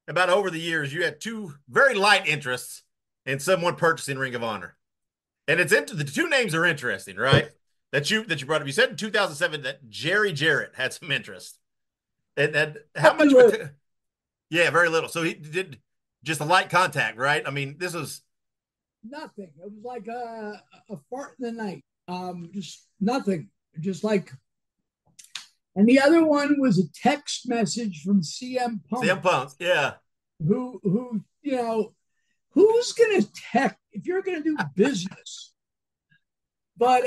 about over the years, you had 2 very light interests in someone purchasing Ring of Honor. And it's the 2 names are interesting, right? That you brought up. You said in 2007 that Jerry Jarrett had some interest. And that how much? Yeah, very little. So he did just a light contact, right? I mean, this was nothing. It was like a fart in the night. Just nothing. Just like. And the other one was a text message from CM Punk. CM Punk, yeah. Who you know, who's going to text if you're going to do business? But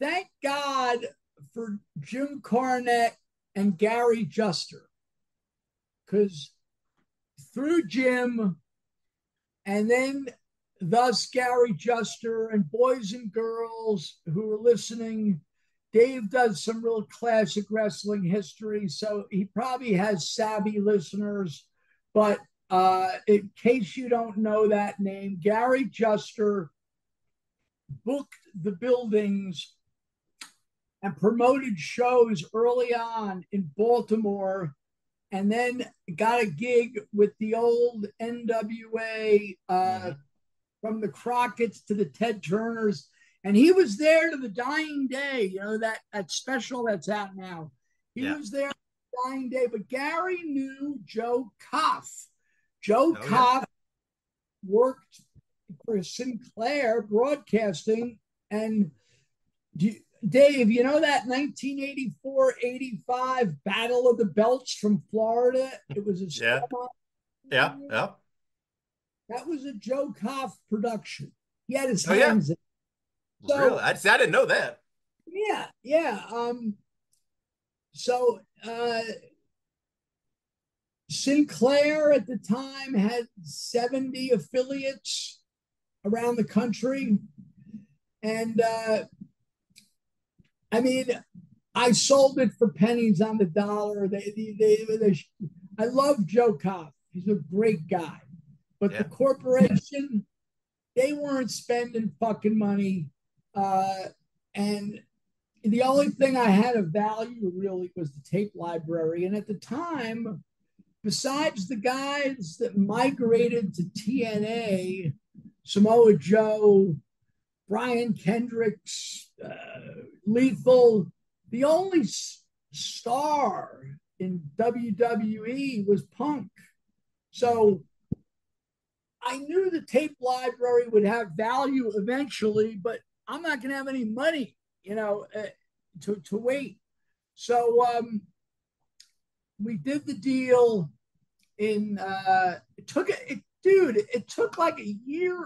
thank God for Jim Cornette and Gary Juster, because through Jim and then thus Gary Juster and boys and girls who are listening, Dave does some real classic wrestling history, so he probably has savvy listeners. But in case you don't know that name, Gary Juster booked the buildings and promoted shows early on in Baltimore, and then got a gig with the old NWA from the Crockett's to the Ted Turners. And he was there to the dying day, you know, that special that's out now. He was there to the dying day. But Gary knew Joe Koff. Joe Koff worked for Sinclair Broadcasting. And Dave, you know that 1984-85 Battle of the Belts from Florida? It was a yeah. That was a Joe Koff production. He had his hands in. So, really? I didn't know that. Yeah, yeah. So Sinclair at the time had 70 affiliates around the country. And I mean, I sold it for pennies on the dollar. They I love Joe Koff. He's a great guy. But the corporation, they weren't spending fucking money. And the only thing I had of value really was the tape library. And at the time, besides the guys that migrated to TNA, Samoa Joe, Brian Kendricks, Lethal, the only star in WWE was Punk. So I knew the tape library would have value eventually, but I'm not going to have any money, you know, to wait. So we did the deal in, it took like a year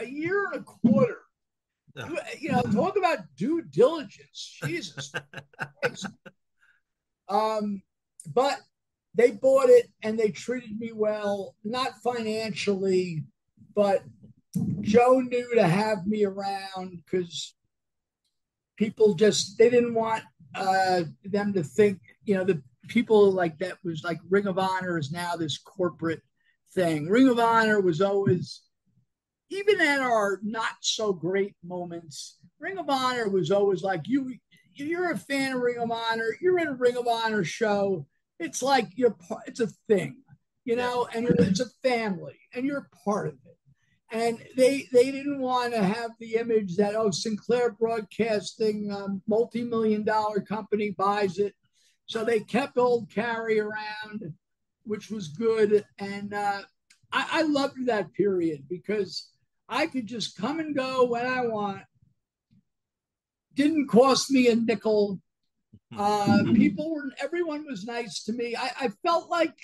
and a quarter. No. You know, talk about due diligence. Jesus. But they bought it and they treated me well, not financially, but Joe knew to have me around because people just, they didn't want them to think, you know, the people like that was like Ring of Honor is now this corporate thing. Ring of Honor was always, even at our not so great moments, Ring of Honor was always like, you're a fan of Ring of Honor, you're in a Ring of Honor show. It's like, it's a thing, you know, and it's a family and you're part of it. And they didn't want to have the image that, oh, Sinclair Broadcasting, multi-million-dollar company buys it. So they kept old Cary around, which was good. And I loved that period because I could just come and go when I want. Didn't cost me a nickel. Everyone was nice to me. I felt like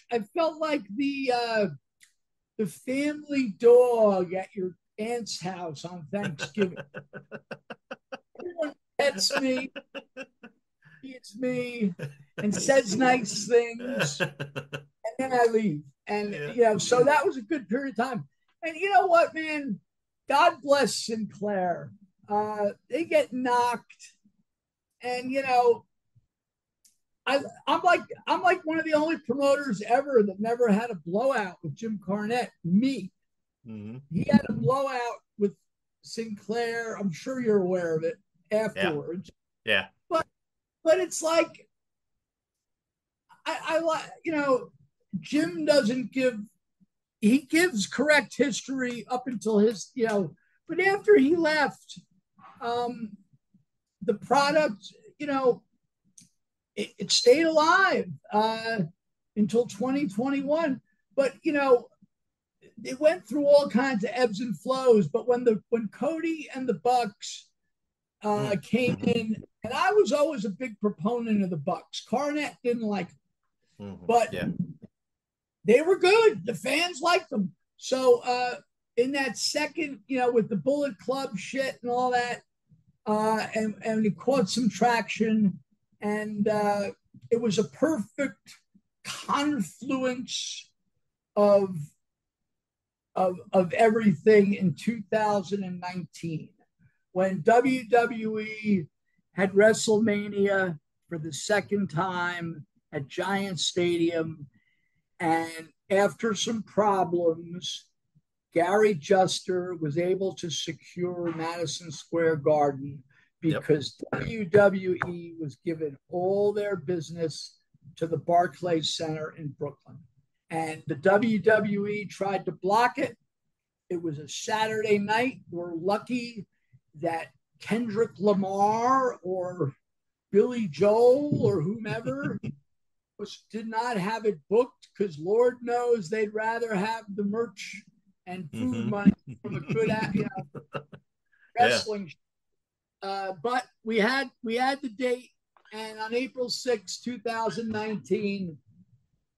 the family dog at your aunt's house on Thanksgiving. Everyone pets me, feeds me, and says nice things, and then I leave. And, you know, so that was a good period of time. And you know what, man? God bless Sinclair. They get knocked. And, you know, I'm like one of the only promoters ever that never had a blowout with Jim Cornette. Me, he had a blowout with Sinclair. I'm sure you're aware of it afterwards. Yeah. But it's like I like, you know, Jim doesn't give. He gives correct history up until his, you know, but after he left, the product, you know. It stayed alive until 2021, but you know, it went through all kinds of ebbs and flows. But when Cody and the Bucks came in, and I was always a big proponent of the Bucks. Cornette didn't like them, but they were good. The fans liked them. So in that second, you know, with the Bullet Club shit and all that, and it caught some traction, and it was a perfect confluence of everything in 2019 when WWE had WrestleMania for the second time at Giant Stadium. And after some problems, Gary Juster was able to secure Madison Square Garden because WWE was giving all their business to the Barclays Center in Brooklyn. And the WWE tried to block it. It was a Saturday night. We're lucky that Kendrick Lamar or Billy Joel or whomever did not have it booked, because Lord knows they'd rather have the merch and food money from a good wrestling show. But we had the date, and on April 6, 2019,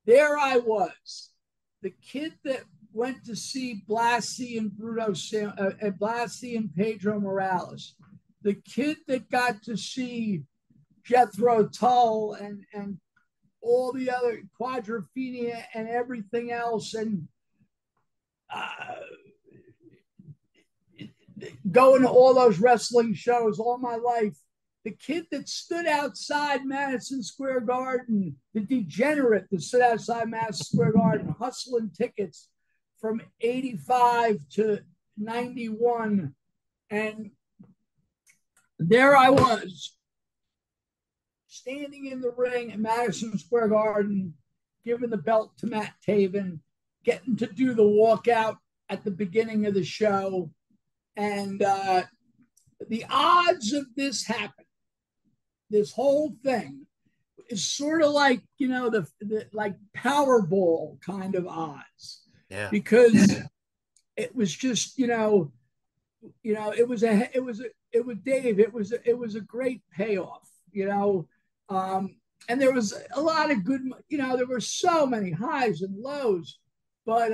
there I was, the kid that went to see Blassie and Blassie and Pedro Morales, the kid that got to see Jethro Tull and all the other Quadrophenia and everything else, and going to all those wrestling shows all my life. The kid that stood outside Madison Square Garden, the degenerate that stood outside Madison Square Garden hustling tickets from 85 to 91. And there I was, standing in the ring at Madison Square Garden, giving the belt to Matt Taven, getting to do the walkout at the beginning of the show. And the odds of this happening, this whole thing, is sort of like, you know, the like Powerball kind of odds, because it was just, you know, it was a great payoff, you know, and there was a lot of good, you know, there were so many highs and lows, but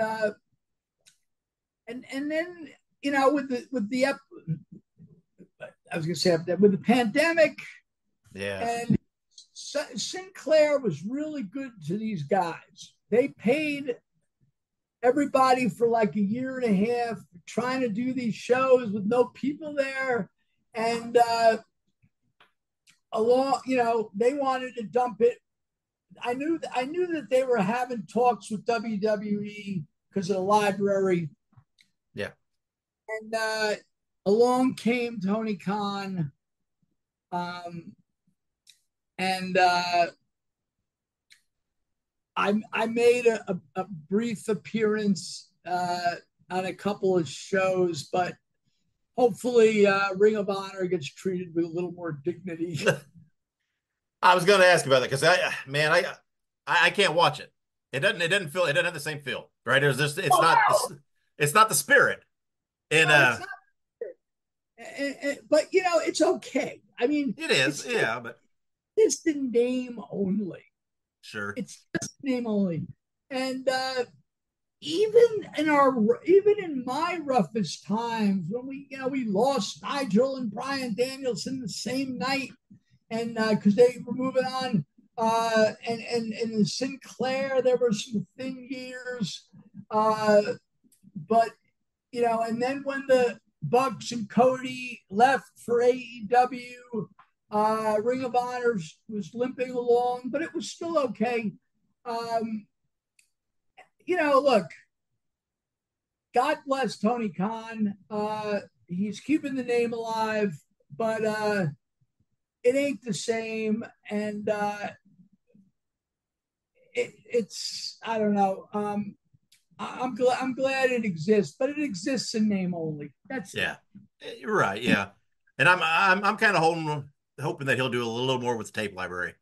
and then, you know, with the pandemic, and Sinclair was really good to these guys. They paid everybody for like a year and a half, trying to do these shows with no people there, and they wanted to dump it. I knew that they were having talks with WWE because of the library, and along came Tony Khan, and I made a brief appearance on a couple of shows, but hopefully Ring of Honor gets treated with a little more dignity. I was going to ask about that, because I can't watch it. It doesn't have the same feel, right? There's just, it's not the spirit. But you know, it's okay. I mean, it is, but it's the name only. Sure, it's just the name only. And even in my roughest times, when we lost Nigel and Brian Danielson the same night, and because they were moving on, and Sinclair, there were some thin years, but you know, and then when the Bucks and Cody left for AEW, Ring of Honor was limping along, but it was still okay. You know, look, God bless Tony Khan. He's keeping the name alive, but it ain't the same. And it's I don't know. I'm glad it exists, but it exists in name only. That's it. You're right. Yeah. And I'm kind of hoping that he'll do a little more with the tape library,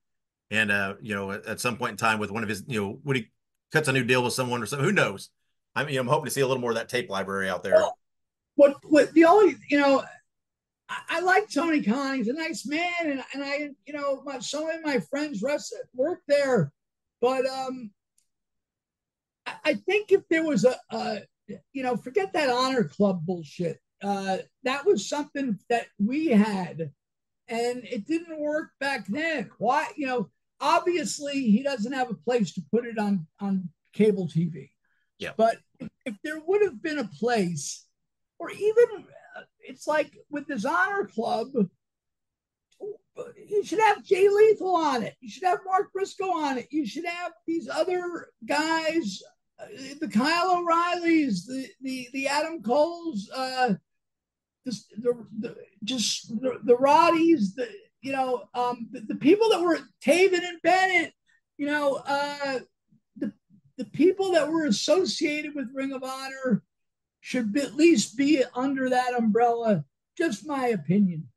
and you know, at some point in time with one of his, you know, when he cuts a new deal with someone or something, who knows? I mean, I'm hoping to see a little more of that tape library out there. Well, what the only, you know, I like Tony Khan. He's a nice man. And I, you know, some of my friends work there. But I think if there was a, you know, forget that honor club bullshit. That was something that we had. And it didn't work back then. Why, you know, obviously he doesn't have a place to put it on cable TV. Yeah. But if there would have been a place, or even it's like with this honor club, you should have Jay Lethal on it. You should have Mark Briscoe on it. You should have these other guys, the Kyle O'Reillys, the Adam Coles, the Roddies, you know, the people that were Taven and Bennett, you know, the people that were associated with Ring of Honor should be, at least be under that umbrella. Just my opinion,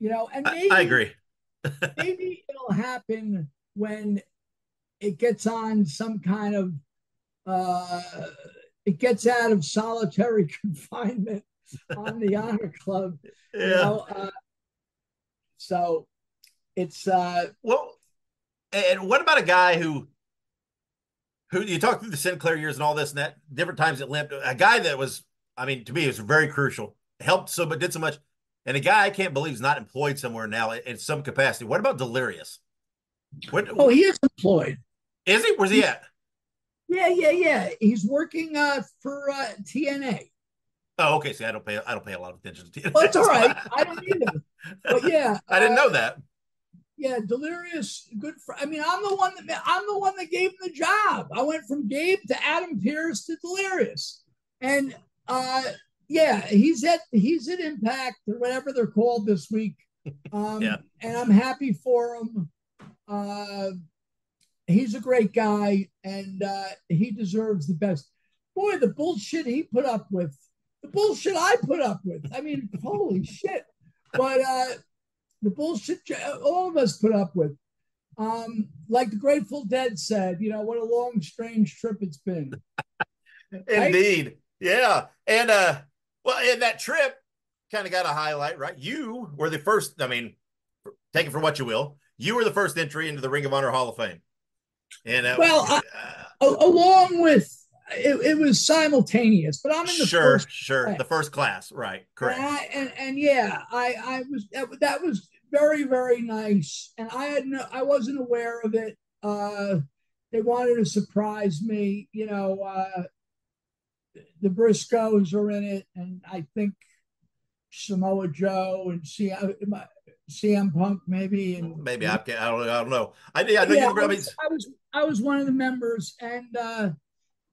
you know. And maybe, I agree. Maybe it'll happen when it gets on some kind of, it gets out of solitary confinement on the Honor Club. Yeah. You know, so it's well. And what about a guy who you talk through the Sinclair years and all this and that, different times at Limp, a guy that was, I mean, to me, is very crucial, helped so, but did so much. And a guy I can't believe is not employed somewhere now in some capacity. What about Delirious? Oh, he is employed. Is he? Where's he at? Yeah. He's working for TNA. Oh, okay. See, I don't pay a lot of attention to TNA. Well, it's all right. I don't either. But yeah, I didn't know that. Yeah, Delirious. Good. I mean, I'm the one that gave him the job. I went from Gabe to Adam Pierce to Delirious, and yeah, he's at Impact or whatever they're called this week. Yeah. And I'm happy for him. He's a great guy, and he deserves the best. Boy, the bullshit he put up with, the bullshit I put up with. I mean, holy shit! But. The bullshit all of us put up with. Like the Grateful Dead said, you know, what a long, strange trip it's been. Indeed. Right? Yeah. And, well, and that trip kind of got a highlight, right? You were the first, I mean, take it for what you will. You were the first entry into the Ring of Honor Hall of Fame. And well, along with, it was simultaneous, but I'm in the first class. The first class, right? Correct. And yeah, I was that was very, very nice, and I wasn't aware of it. They wanted to surprise me, you know. The Briscoes are in it, and I think Samoa Joe and CM Punk maybe, and maybe I don't know. I was one of the members, and.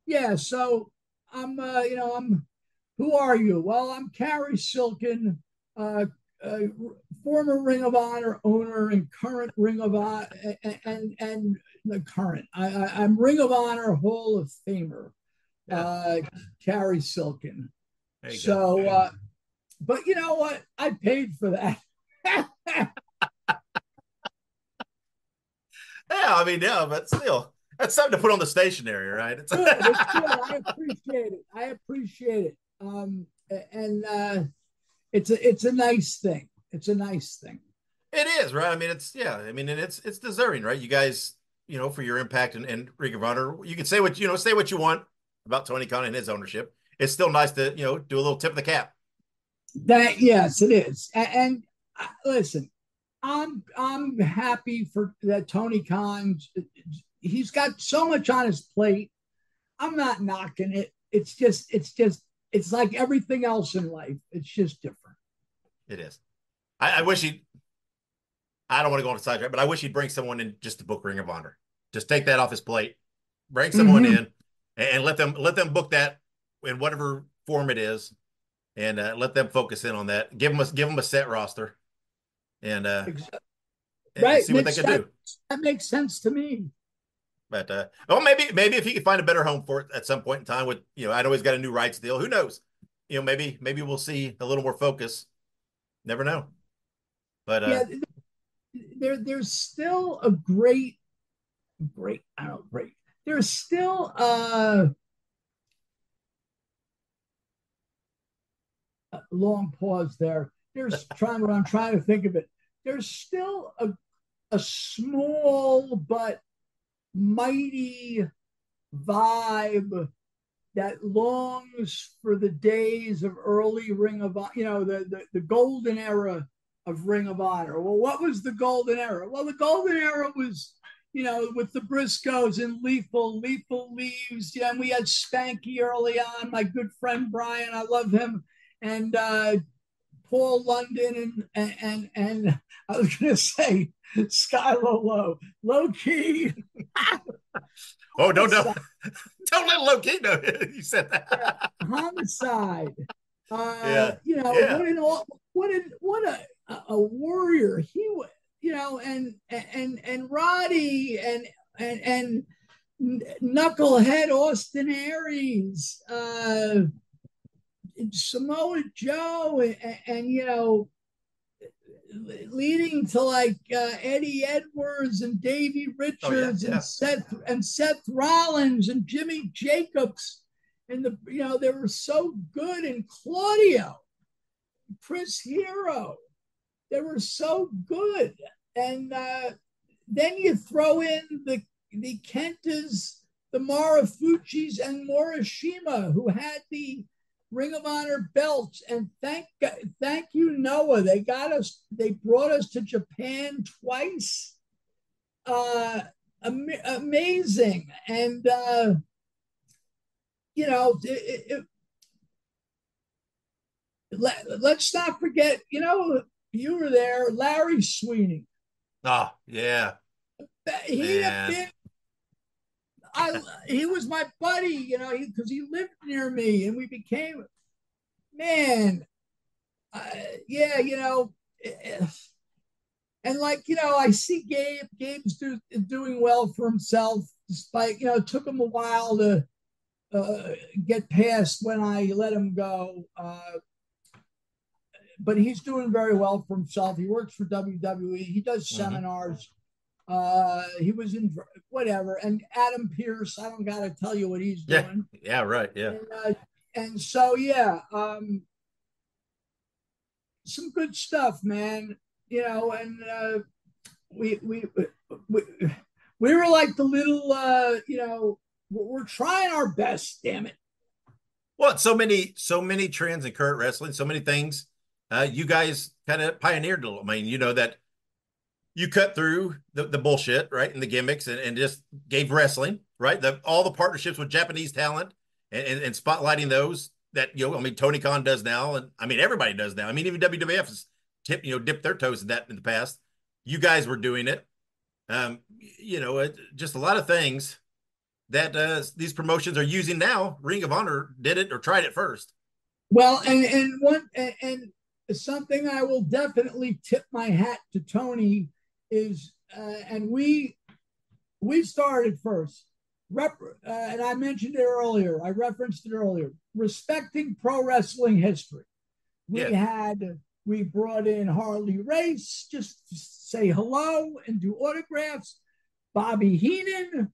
Yeah, so I'm, you know, who are you? Well, I'm Cary Silkin, former Ring of Honor owner and current Ring of Honor, and the current. I'm Ring of Honor Hall of Famer, Cary Silkin. So, but you know what? I paid for that. But still. That's something to put on the stationery, right? It's good. It's good. I appreciate it. And it's a nice thing. It is, right? I mean, it's and it's deserving, right? You guys, you know, for your impact and Ring of Honor, you can say what you want about Tony Khan and his ownership. It's still nice to, you know, do a little tip of the cap. That yes, it is. And listen, I'm happy for that Tony Khan's. He's got so much on his plate. I'm not knocking it. It's just, it's like everything else in life. It's just different. It is. I wish I don't want to go on a sidetrack, but I wish he'd bring someone in just to book Ring of Honor. Just take that off his plate, bring someone in and let them book that in whatever form it is. And let them focus in on that. Give them a set roster and, right. See what they can do. That makes sense to me. But well, maybe if he could find a better home for it at some point in time with, you know, I know he's got a new rights deal. Who knows? You know, maybe we'll see a little more focus. Never know. But yeah, there's still a great. I don't know, great. There's still a long pause there. there's trying around trying to think of it. There's still a small but mighty vibe that longs for the days of early Ring of Honor, you know, the golden era of Ring of Honor. Well, what was the golden era? Well, the golden era was, you know, with the Briscoes and Lethal leaves. Yeah, and we had Spanky early on, my good friend Brian, I love him, and Paul London and I was going to say Skylar Low. Low-key. Oh, no. Don't let Low-key know you said that. Yeah. Homicide. Yeah. You know, yeah. what a warrior he was. You know, and Roddy and Knucklehead Austin Aries, Samoa Joe, and you know, leading to like Eddie Edwards and Davey Richards Seth Rollins and Jimmy Jacobs, and they were so good, and Claudio, Chris Hero. They were so good. And then you throw in the Kentas, the Marafuchis, and Morishima, who had the Ring of Honor belts. And thank you, Noah. They got us. They brought us to Japan twice. Amazing. And, you know, let's not forget, you know, you were there, Larry Sweeney. Oh, yeah. He was my buddy, you know, because he lived near me, and we became, man, you know, and like, you know, I see Gabe. Gabe's doing well for himself, despite, you know, it took him a while to get past when I let him go. But he's doing very well for himself. He works for WWE. He does seminars. He was in whatever. And Adam Pierce, I don't got to tell you what he's doing. Yeah, right. Yeah. And so, yeah, some good stuff, man. You know, and we were like the little, you know, we're trying our best, damn it. Well, so many trends in current wrestling, so many things. You guys kind of pioneered a little. I mean, you know, that you cut through the bullshit, right, and the gimmicks, and just gave wrestling, right, all the partnerships with Japanese talent and spotlighting those that, you know, I mean, Tony Khan does now, and, I mean, everybody does now. I mean, even WWF has dipped their toes in that in the past. You guys were doing it. You know, just a lot of things that these promotions are using now. Ring of Honor did it or tried it first. Well, and something I will definitely tip my hat to Tony is, and we started first, and I mentioned it earlier, I referenced it earlier, respecting pro wrestling history. We brought in Harley Race, just to say hello and do autographs, Bobby Heenan,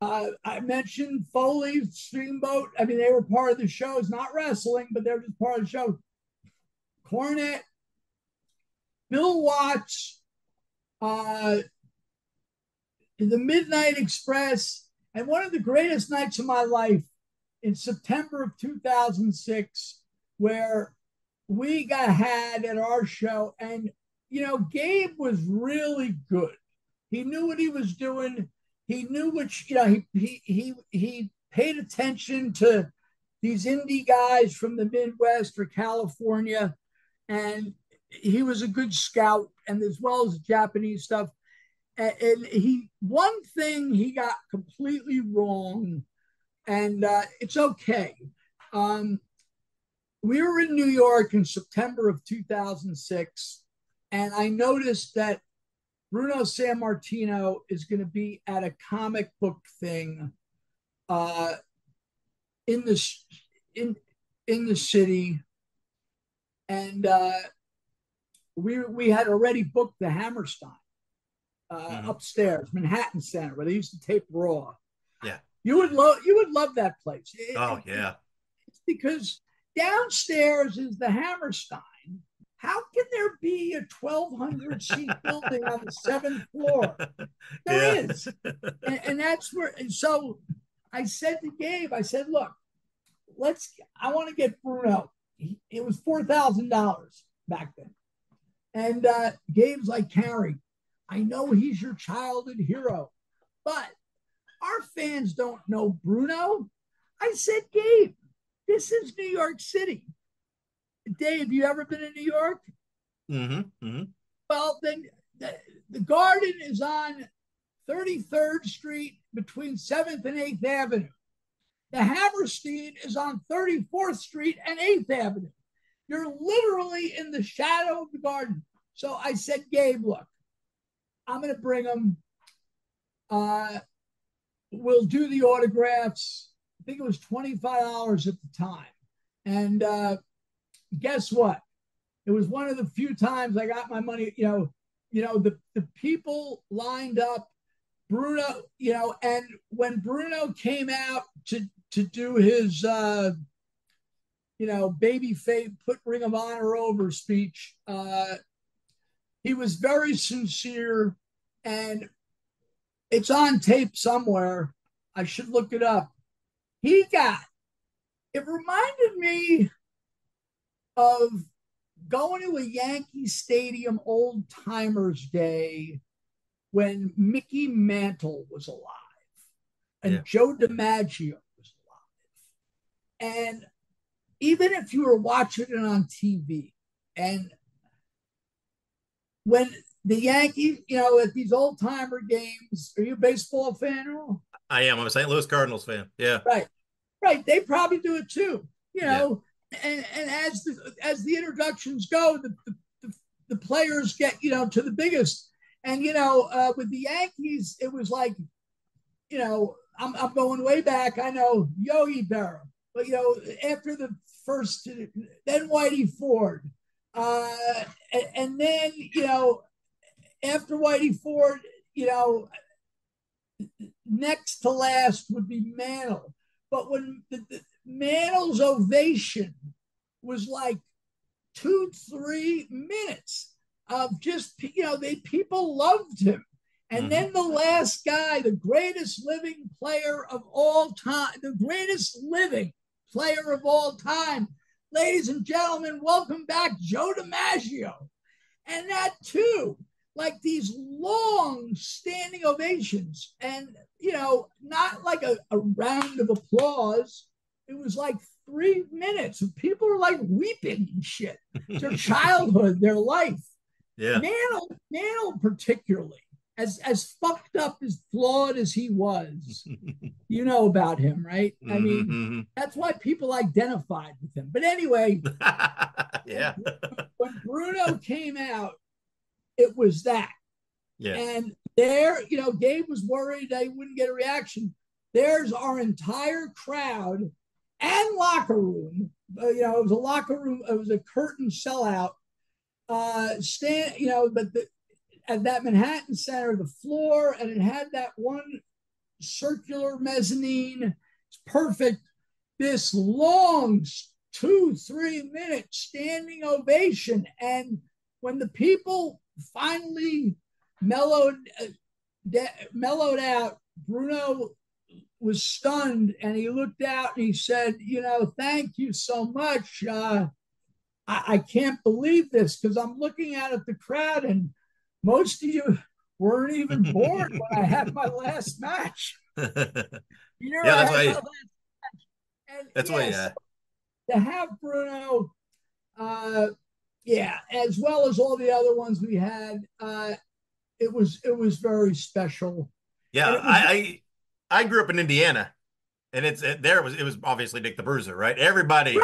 I mentioned Foley, Steamboat, I mean, they were part of the show, it's not wrestling, but they're just part of the show. Cornette, Bill Watts, the Midnight Express, and one of the greatest nights of my life in September of 2006, where we got had at our show. And, you know, Gabe was really good. He knew what he was doing. He knew which, you know, he paid attention to these indie guys from the Midwest or California. And he was a good scout, and as well as Japanese stuff. And one thing he got completely wrong, and it's okay. We were in New York in September of 2006, and I noticed that Bruno Sammartino is going to be at a comic book thing in the city. And we had already booked the Hammerstein upstairs, Manhattan Center, where they used to tape Raw. Yeah, you would love that place. It's because downstairs is the Hammerstein, How can there be a 1,200 seat building on the seventh floor? There is. And that's where, and so I said to Gabe, I said, look, I want to get Bruno. It was $4,000 back then. And Gabe's like, Cary, I know he's your childhood hero, but our fans don't know Bruno. I said, Gabe, this is New York City. Dave, you ever been in New York? Mm-hmm, mm-hmm. Well, then the Garden is on 33rd Street between 7th and 8th Avenue. The Hammerstein is on 34th Street and 8th Avenue. You're literally in the shadow of the Garden. So I said, Gabe, look, I'm going to bring him. We'll do the autographs. I think it was $25 at the time. And guess what? It was one of the few times I got my money. The people lined up, Bruno, and when Bruno came out to do his, baby face, put Ring of Honor over speech, he was very sincere, and it's on tape somewhere. I should look it up. It reminded me of going to a Yankee Stadium Old Timers Day when Mickey Mantle was alive and Joe DiMaggio was alive. And even if you were watching it on TV, and when the Yankees, at these old timer games, are you a baseball fan at all? I am. I'm a St. Louis Cardinals fan. Yeah. Right. They probably do it too, And as the introductions go, the players get to the biggest, and with the Yankees it was like, I'm going way back. I know Yogi Berra, but after the first, then Whitey Ford, and then after Whitey Ford, next to last would be Mantle, but when the Mantle's ovation was like 2-3 minutes of just, people loved him. And then the last guy, the greatest living player of all time, ladies and gentlemen, welcome back, Joe DiMaggio. And that too, like these long standing ovations and, not like a round of applause. It was like 3 minutes and people were like weeping and shit. It's their childhood, their life. Yeah. Mantle particularly, as fucked up, as flawed as he was, you know about him, right? Mm-hmm, I mean, that's why people identified with him. But anyway, when Bruno came out, it was that. Yeah. And there, Gabe was worried they wouldn't get a reaction. There's our entire crowd and locker room. It was a locker room. It was a curtain sellout. At that Manhattan Center, the floor, and it had that one circular mezzanine. It's perfect. This long 2-3 minute standing ovation. And when the people finally mellowed out, Bruno was stunned, and he looked out and he said, thank you so much. I can't believe this, because I'm looking out at the crowd and most of you weren't even born when I had my last match. To have Bruno, as well as all the other ones we had, it was very special. Yeah, I grew up in Indiana, and it was obviously Dick the Bruiser, right? Everybody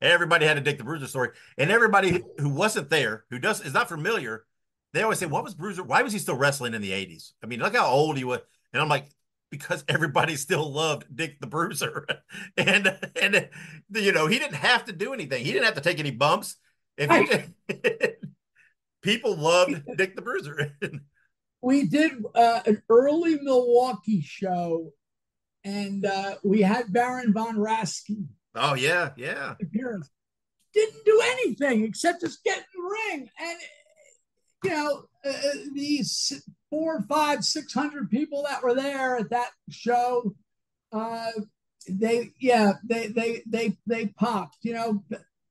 had a Dick the Bruiser story, and everybody who wasn't there, is not familiar, they always say, "What was Bruiser? Why was he still wrestling in the '80s? I mean, look how old he was." And I'm like, because everybody still loved Dick the Bruiser, and he didn't have to do anything. He didn't have to take any bumps. People loved Dick the Bruiser. We did an early Milwaukee show, and we had Baron Von Raschke. Oh, yeah. didn't do anything except just get in the ring. And, you know, these 400, 500, 600 people that were there at that show, they popped. You know,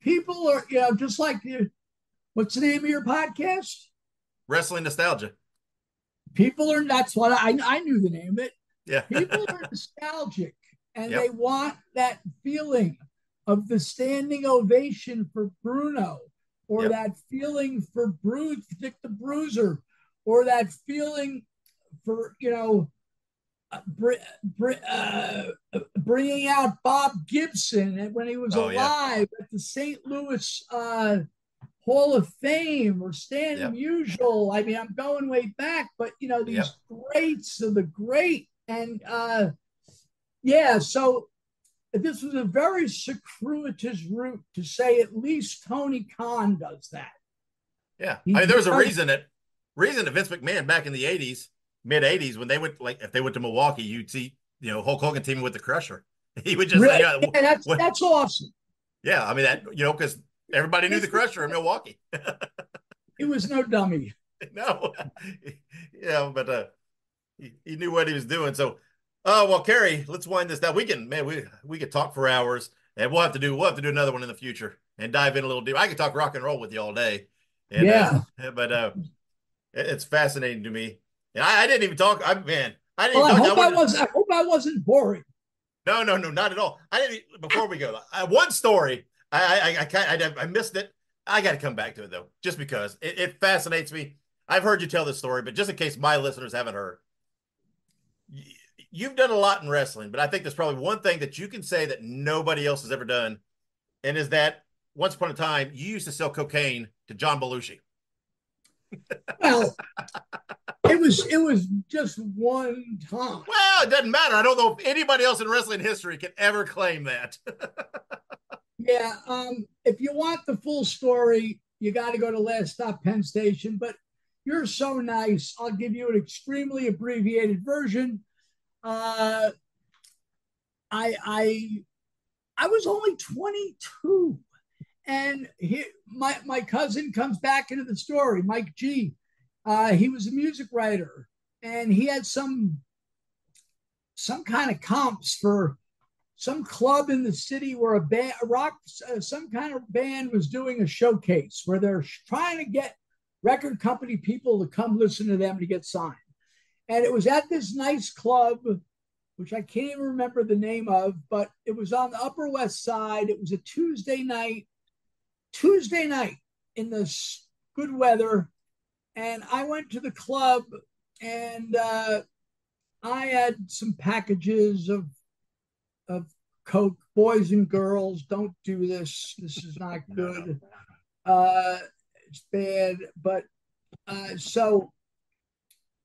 people are, you know, just like you. What's the name of your podcast? Wrestling Nostalgia. People are, that's what I knew the name of it. Yeah. People are nostalgic, and yep, they want that feeling of the standing ovation for Bruno, or yep, that feeling for Dick the Bruiser, or that feeling for, you know, bringing out Bob Gibson when he was alive, yeah, at the St. Louis Hall of Fame, or Stan yep, Musial. I mean, I'm going way back, but, you know, these yep, greats are the great. And, yeah, so this was a very circuitous route to say at least Tony Khan does that. Yeah. I mean, there was a reason that Vince McMahon back in the 80s, mid-80s, when they went, like, if they went to Milwaukee, you'd see, you know, Hulk Hogan teaming with the Crusher. He would just, really? You know, yeah, that's awesome. Yeah. I mean, that, you know, because everybody knew the Crusher in Milwaukee. He was no dummy. No. Yeah, but he knew what he was doing. So, well, Cary, let's wind this down. We can, man, we could talk for hours, and we'll have to do another one in the future and dive in a little deeper. I could talk rock and roll with you all day. And, yeah. But it's fascinating to me. And I didn't even talk. I hope I wasn't boring. No, not at all. Before we go, one story. I missed it. I got to come back to it, though, just because it fascinates me. I've heard you tell this story, but just in case my listeners haven't heard, you've done a lot in wrestling, but I think there's probably one thing that you can say that nobody else has ever done, and is that once upon a time, you used to sell cocaine to John Belushi. Well, it was just one time. Well, it doesn't matter. I don't know if anybody else in wrestling history can ever claim that. Yeah, if you want the full story, you got to go to Last Stop Penn Station, but you're so nice, I'll give you an extremely abbreviated version. I was only 22, and my cousin comes back into the story, Mike G. He was a music writer, and he had some kind of comps for some club in the city where some kind of band was doing a showcase where they're trying to get record company people to come listen to them to get signed. And it was at this nice club, which I can't even remember the name of, but it was on the Upper West Side. It was a Tuesday night in this good weather. And I went to the club, and I had some packages of coke. Boys and girls, don't do this. This is not good. It's bad. But so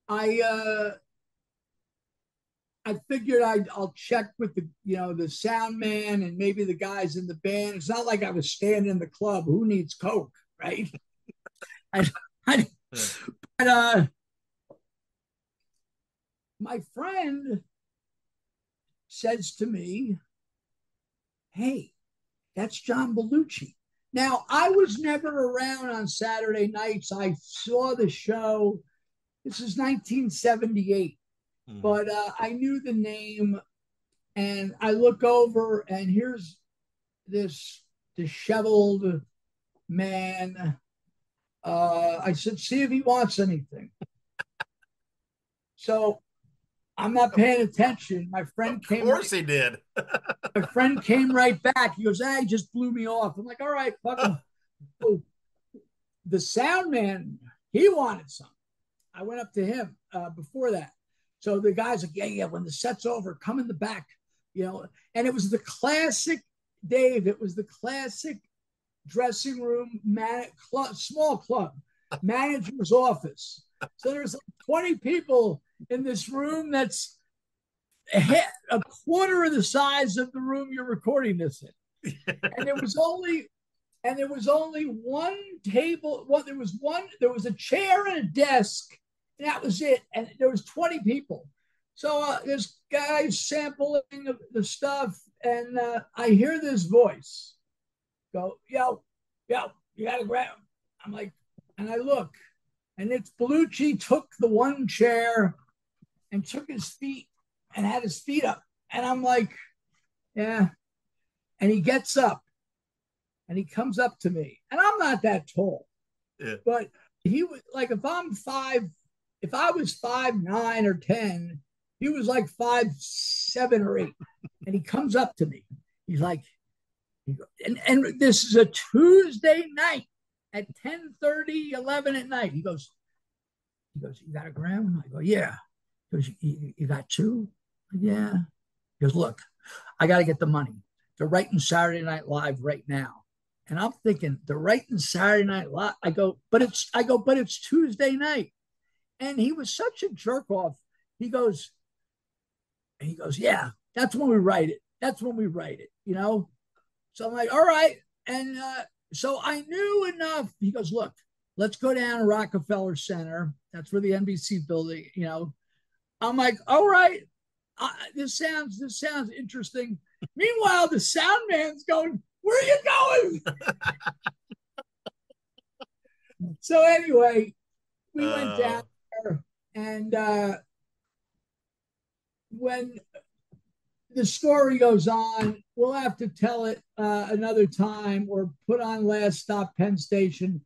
I figured I'll check with the, you know, the sound man and maybe the guys in the band. It's not like I was standing in the club. Who needs coke, right? But my friend says to me, "Hey, that's John Belushi." Now, I was never around on Saturday nights. I saw the show. This is 1978, but I knew the name, and I look over, and here's this disheveled man. I said, "See if he wants anything." So I'm not paying attention. My friend came. Of course, he did. My friend came right back. He goes, "Ah, he just blew me off." I'm like, "All right, fuck him." So the sound man, he wanted something. I went up to him before that. So the guy's like, yeah, when the set's over, come in the back, you know. And it was the classic, Dave. It was the classic dressing room, small club, manager's office. So there's like 20 people in this room that's a quarter of the size of the room you're recording this in. And there was only one table. Well, there was a chair and a desk. And that was it. And there was 20 people. So this guy's sampling of the stuff, and I hear this voice. go, yo, you got to grab him. I'm like, and I look, and it's Bellucci took the one chair and took his feet and had his feet up. And I'm like, yeah. And he gets up and he comes up to me. And I'm not that tall. Yeah. But he was like, if I was 5'9" or 10, he was like 5'7" or 5'8". And he comes up to me. He's like, and this is a Tuesday night at 10:30, 11 at night. He goes, you got a gram? I go, yeah. He goes, you got two? Yeah. He goes, look, I got to get the money. They're writing Saturday Night Live right now. And I'm thinking, they're writing Saturday Night Live. I go, but it's Tuesday night. And he was such a jerk off. He goes, yeah, that's when we write it. That's when we write it, you know? So I'm like, all right. And so I knew enough. He goes, look, let's go down to Rockefeller Center. That's where the NBC building, you know? I'm like, all right, this sounds interesting. Meanwhile, the sound man's going, where are you going? So anyway, we went down there, and when the story goes on, we'll have to tell it another time or put on Last Stop Penn Station.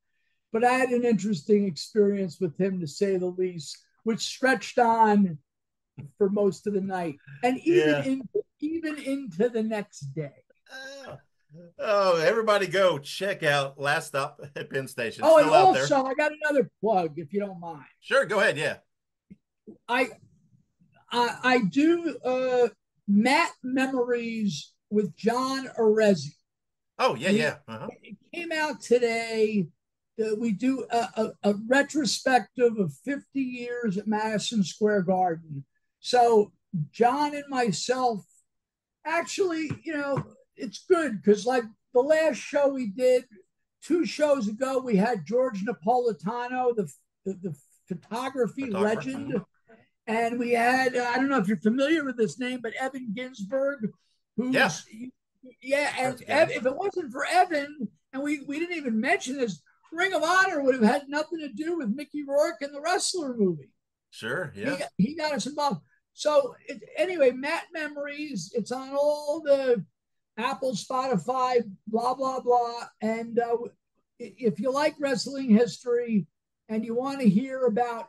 But I had an interesting experience with him, to say the least, which stretched on for most of the night, and even into the next day. Oh, everybody go check out Last Stop at Penn Station. Oh, and also, I got another plug, if you don't mind. Sure, go ahead, yeah. I do Matt Memories with John Arezzi. Oh, yeah. Uh-huh. It came out today. We do a retrospective of 50 years at Madison Square Garden. So John and myself, actually, you know, it's good because, like, the last show we did 2 shows ago, we had George Napolitano, the photographer. Legend. And we had, I don't know if you're familiar with this name, but Evan Ginsberg. And Evan, if it wasn't for Evan, and we didn't even mention this, Ring of Honor would have had nothing to do with Mickey Rourke and the Wrestler movie. Sure, yeah. He got us involved. So anyway, Matt Memories, it's on all the Apple, Spotify, blah, blah, blah. And if you like wrestling history and you want to hear about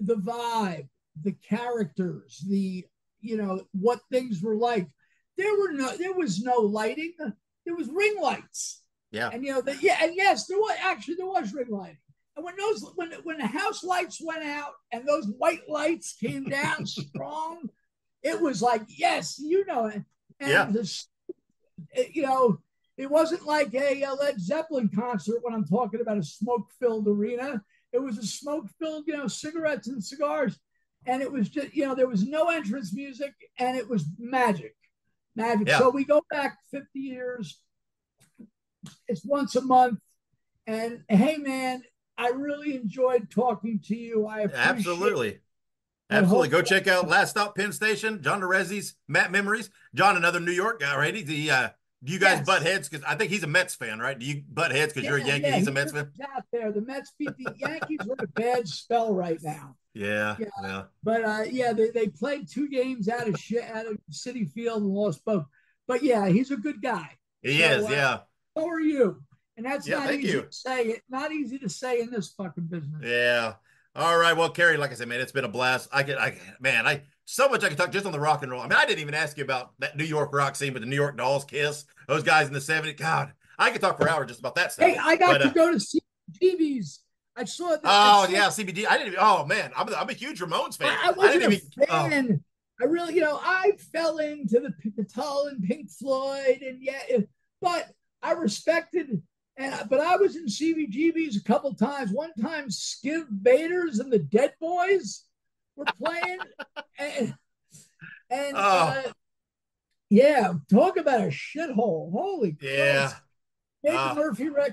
the vibe, the characters, the, you know, what things were like, there was no lighting. There was ring lights. Yeah. And, you know, there was ring lighting. And when the house lights went out and those white lights came down strong, it was like, yes, you know it. And you know, it wasn't like a Led Zeppelin concert when I'm talking about a smoke-filled arena. It was a smoke-filled, you know, cigarettes and cigars. And it was just, you know, there was no entrance music, and it was magic. Magic. Yeah. So we go back 50 years. It's once a month. And, hey, man, I really enjoyed talking to you. I appreciate it. Absolutely. Go check out Last Stop Penn Station, John Arezzi's Matt Memories. John, another New York guy, right? Do you guys butt heads? Because I think he's a Mets fan, right? Do you butt heads because you're a Yankee? Yeah. He's a Mets fan. Out there, the Mets beat the Yankees with a bad spell right now. Yeah. But they played 2 games out of City Field and lost both. But yeah, he's a good guy. He is. So are you? And that's not easy to say. It's not easy to say in this fucking business. Yeah. All right. Well, Cary, like I said, man, it's been a blast. So much I could talk just on the rock and roll. I mean, I didn't even ask you about that New York rock scene with the New York Dolls, Kiss, those guys in the 70s. God, I could talk for hours just about that stuff. Hey, I got to go to CBGB's. I saw that. CBG. I'm a huge Ramones fan. I wasn't a fan. I really, you know, I fell into the Patol and Pink Floyd, but I respected. But I was in CBGB's a couple times. One time, Skiv Baders and the Dead Boys were playing, talk about a shithole! Holy Christ. Made the Murphy Rec.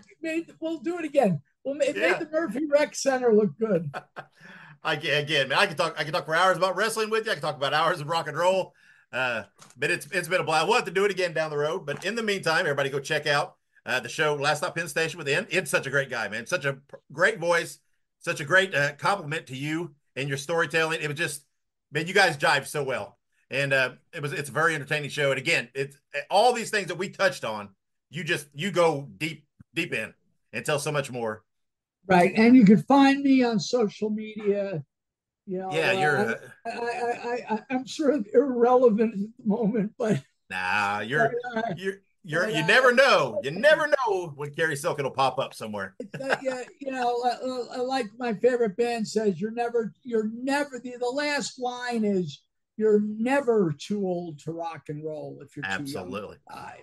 We'll do it again. Made the Murphy Rec Center look good. I can talk for hours about wrestling with you. I can talk about hours of rock and roll. But it's been a blast. We'll have to do it again down the road. But in the meantime, everybody go check out the show Last Stop Penn Station with Ed. Ed's such a great guy, man. Such a great voice, such a great compliment to you and your storytelling. It was just, man, you guys jive so well. And it's a very entertaining show. And again, it's all these things that we touched on. You go deep in and tell so much more. Right. And you can find me on social media. You know, yeah, I'm sort of irrelevant at the moment, but nah, you never know. You never know when Cary Silkin will pop up somewhere. Yeah, you know, like my favorite band says, you're never. The last line is, you're never too old to rock and roll if you're absolutely too young to die.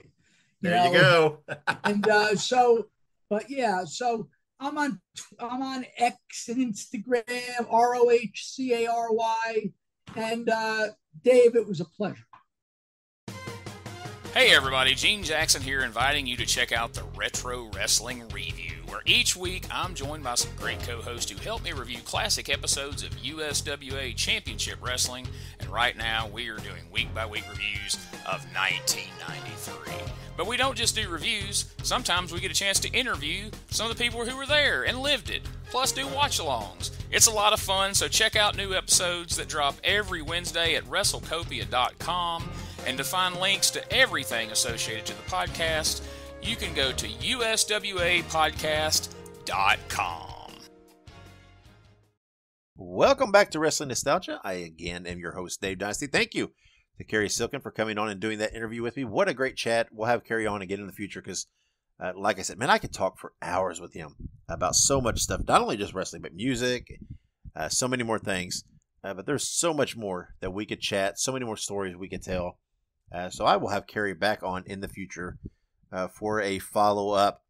There you go. And so I'm on X and Instagram, ROHCARY. And Dave, it was a pleasure. Hey everybody, Gene Jackson here, inviting you to check out the Retro Wrestling Review, where each week I'm joined by some great co-hosts who help me review classic episodes of USWA Championship Wrestling, and right now we are doing week-by-week reviews of 1993. But we don't just do reviews, sometimes we get a chance to interview some of the people who were there and lived it, plus do watch-alongs. It's a lot of fun, so check out new episodes that drop every Wednesday at WrestleCopia.com. And to find links to everything associated to the podcast, you can go to uswapodcast.com. Welcome back to Wrestling Nostalgia. I again am your host, Dave Dynasty. Thank you to Cary Silkin for coming on and doing that interview with me. What a great chat. We'll have Cary on again in the future because, like I said, man, I could talk for hours with him about so much stuff, not only just wrestling, but music, so many more things. But there's so much more that we could chat, so many more stories we could tell. So I will have Cary back on in the future for a follow-up.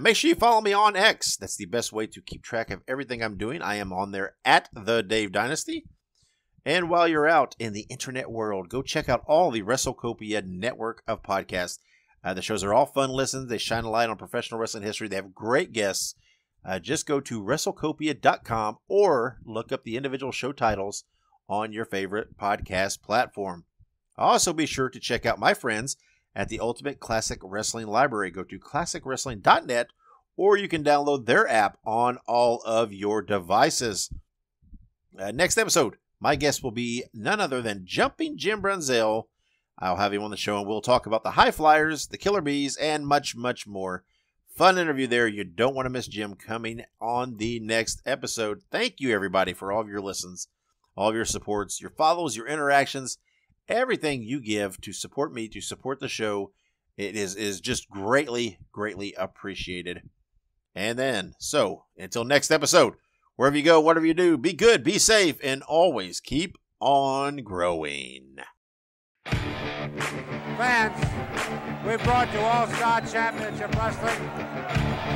Make sure you follow me on X. That's the best way to keep track of everything I'm doing. I am on there at The Dave Dynasty. And while you're out in the internet world, go check out all the WrestleCopia network of podcasts. The shows are all fun listens. They shine a light on professional wrestling history. They have great guests. Just go to WrestleCopia.com or look up the individual show titles on your favorite podcast platform. Also, be sure to check out my friends at the Ultimate Classic Wrestling Library. Go to ClassicWrestling.net, or you can download their app on all of your devices. Next episode, my guest will be none other than Jumping Jim Brunzell. I'll have him on the show, and we'll talk about the High Flyers, the Killer Bees, and much, much more. Fun interview there. You don't want to miss Jim coming on the next episode. Thank you, everybody, for all of your listens, all of your supports, your follows, your interactions, everything you give to support me, to support the show. It is just greatly, greatly appreciated. And then, so, until next episode, wherever you go, whatever you do, be good, be safe, and always keep on growing. Fans, we're brought you All-Star Championship Wrestling.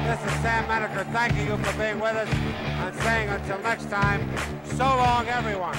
This is Sam Meneker thanking you for being with us and saying until next time, so long, everyone.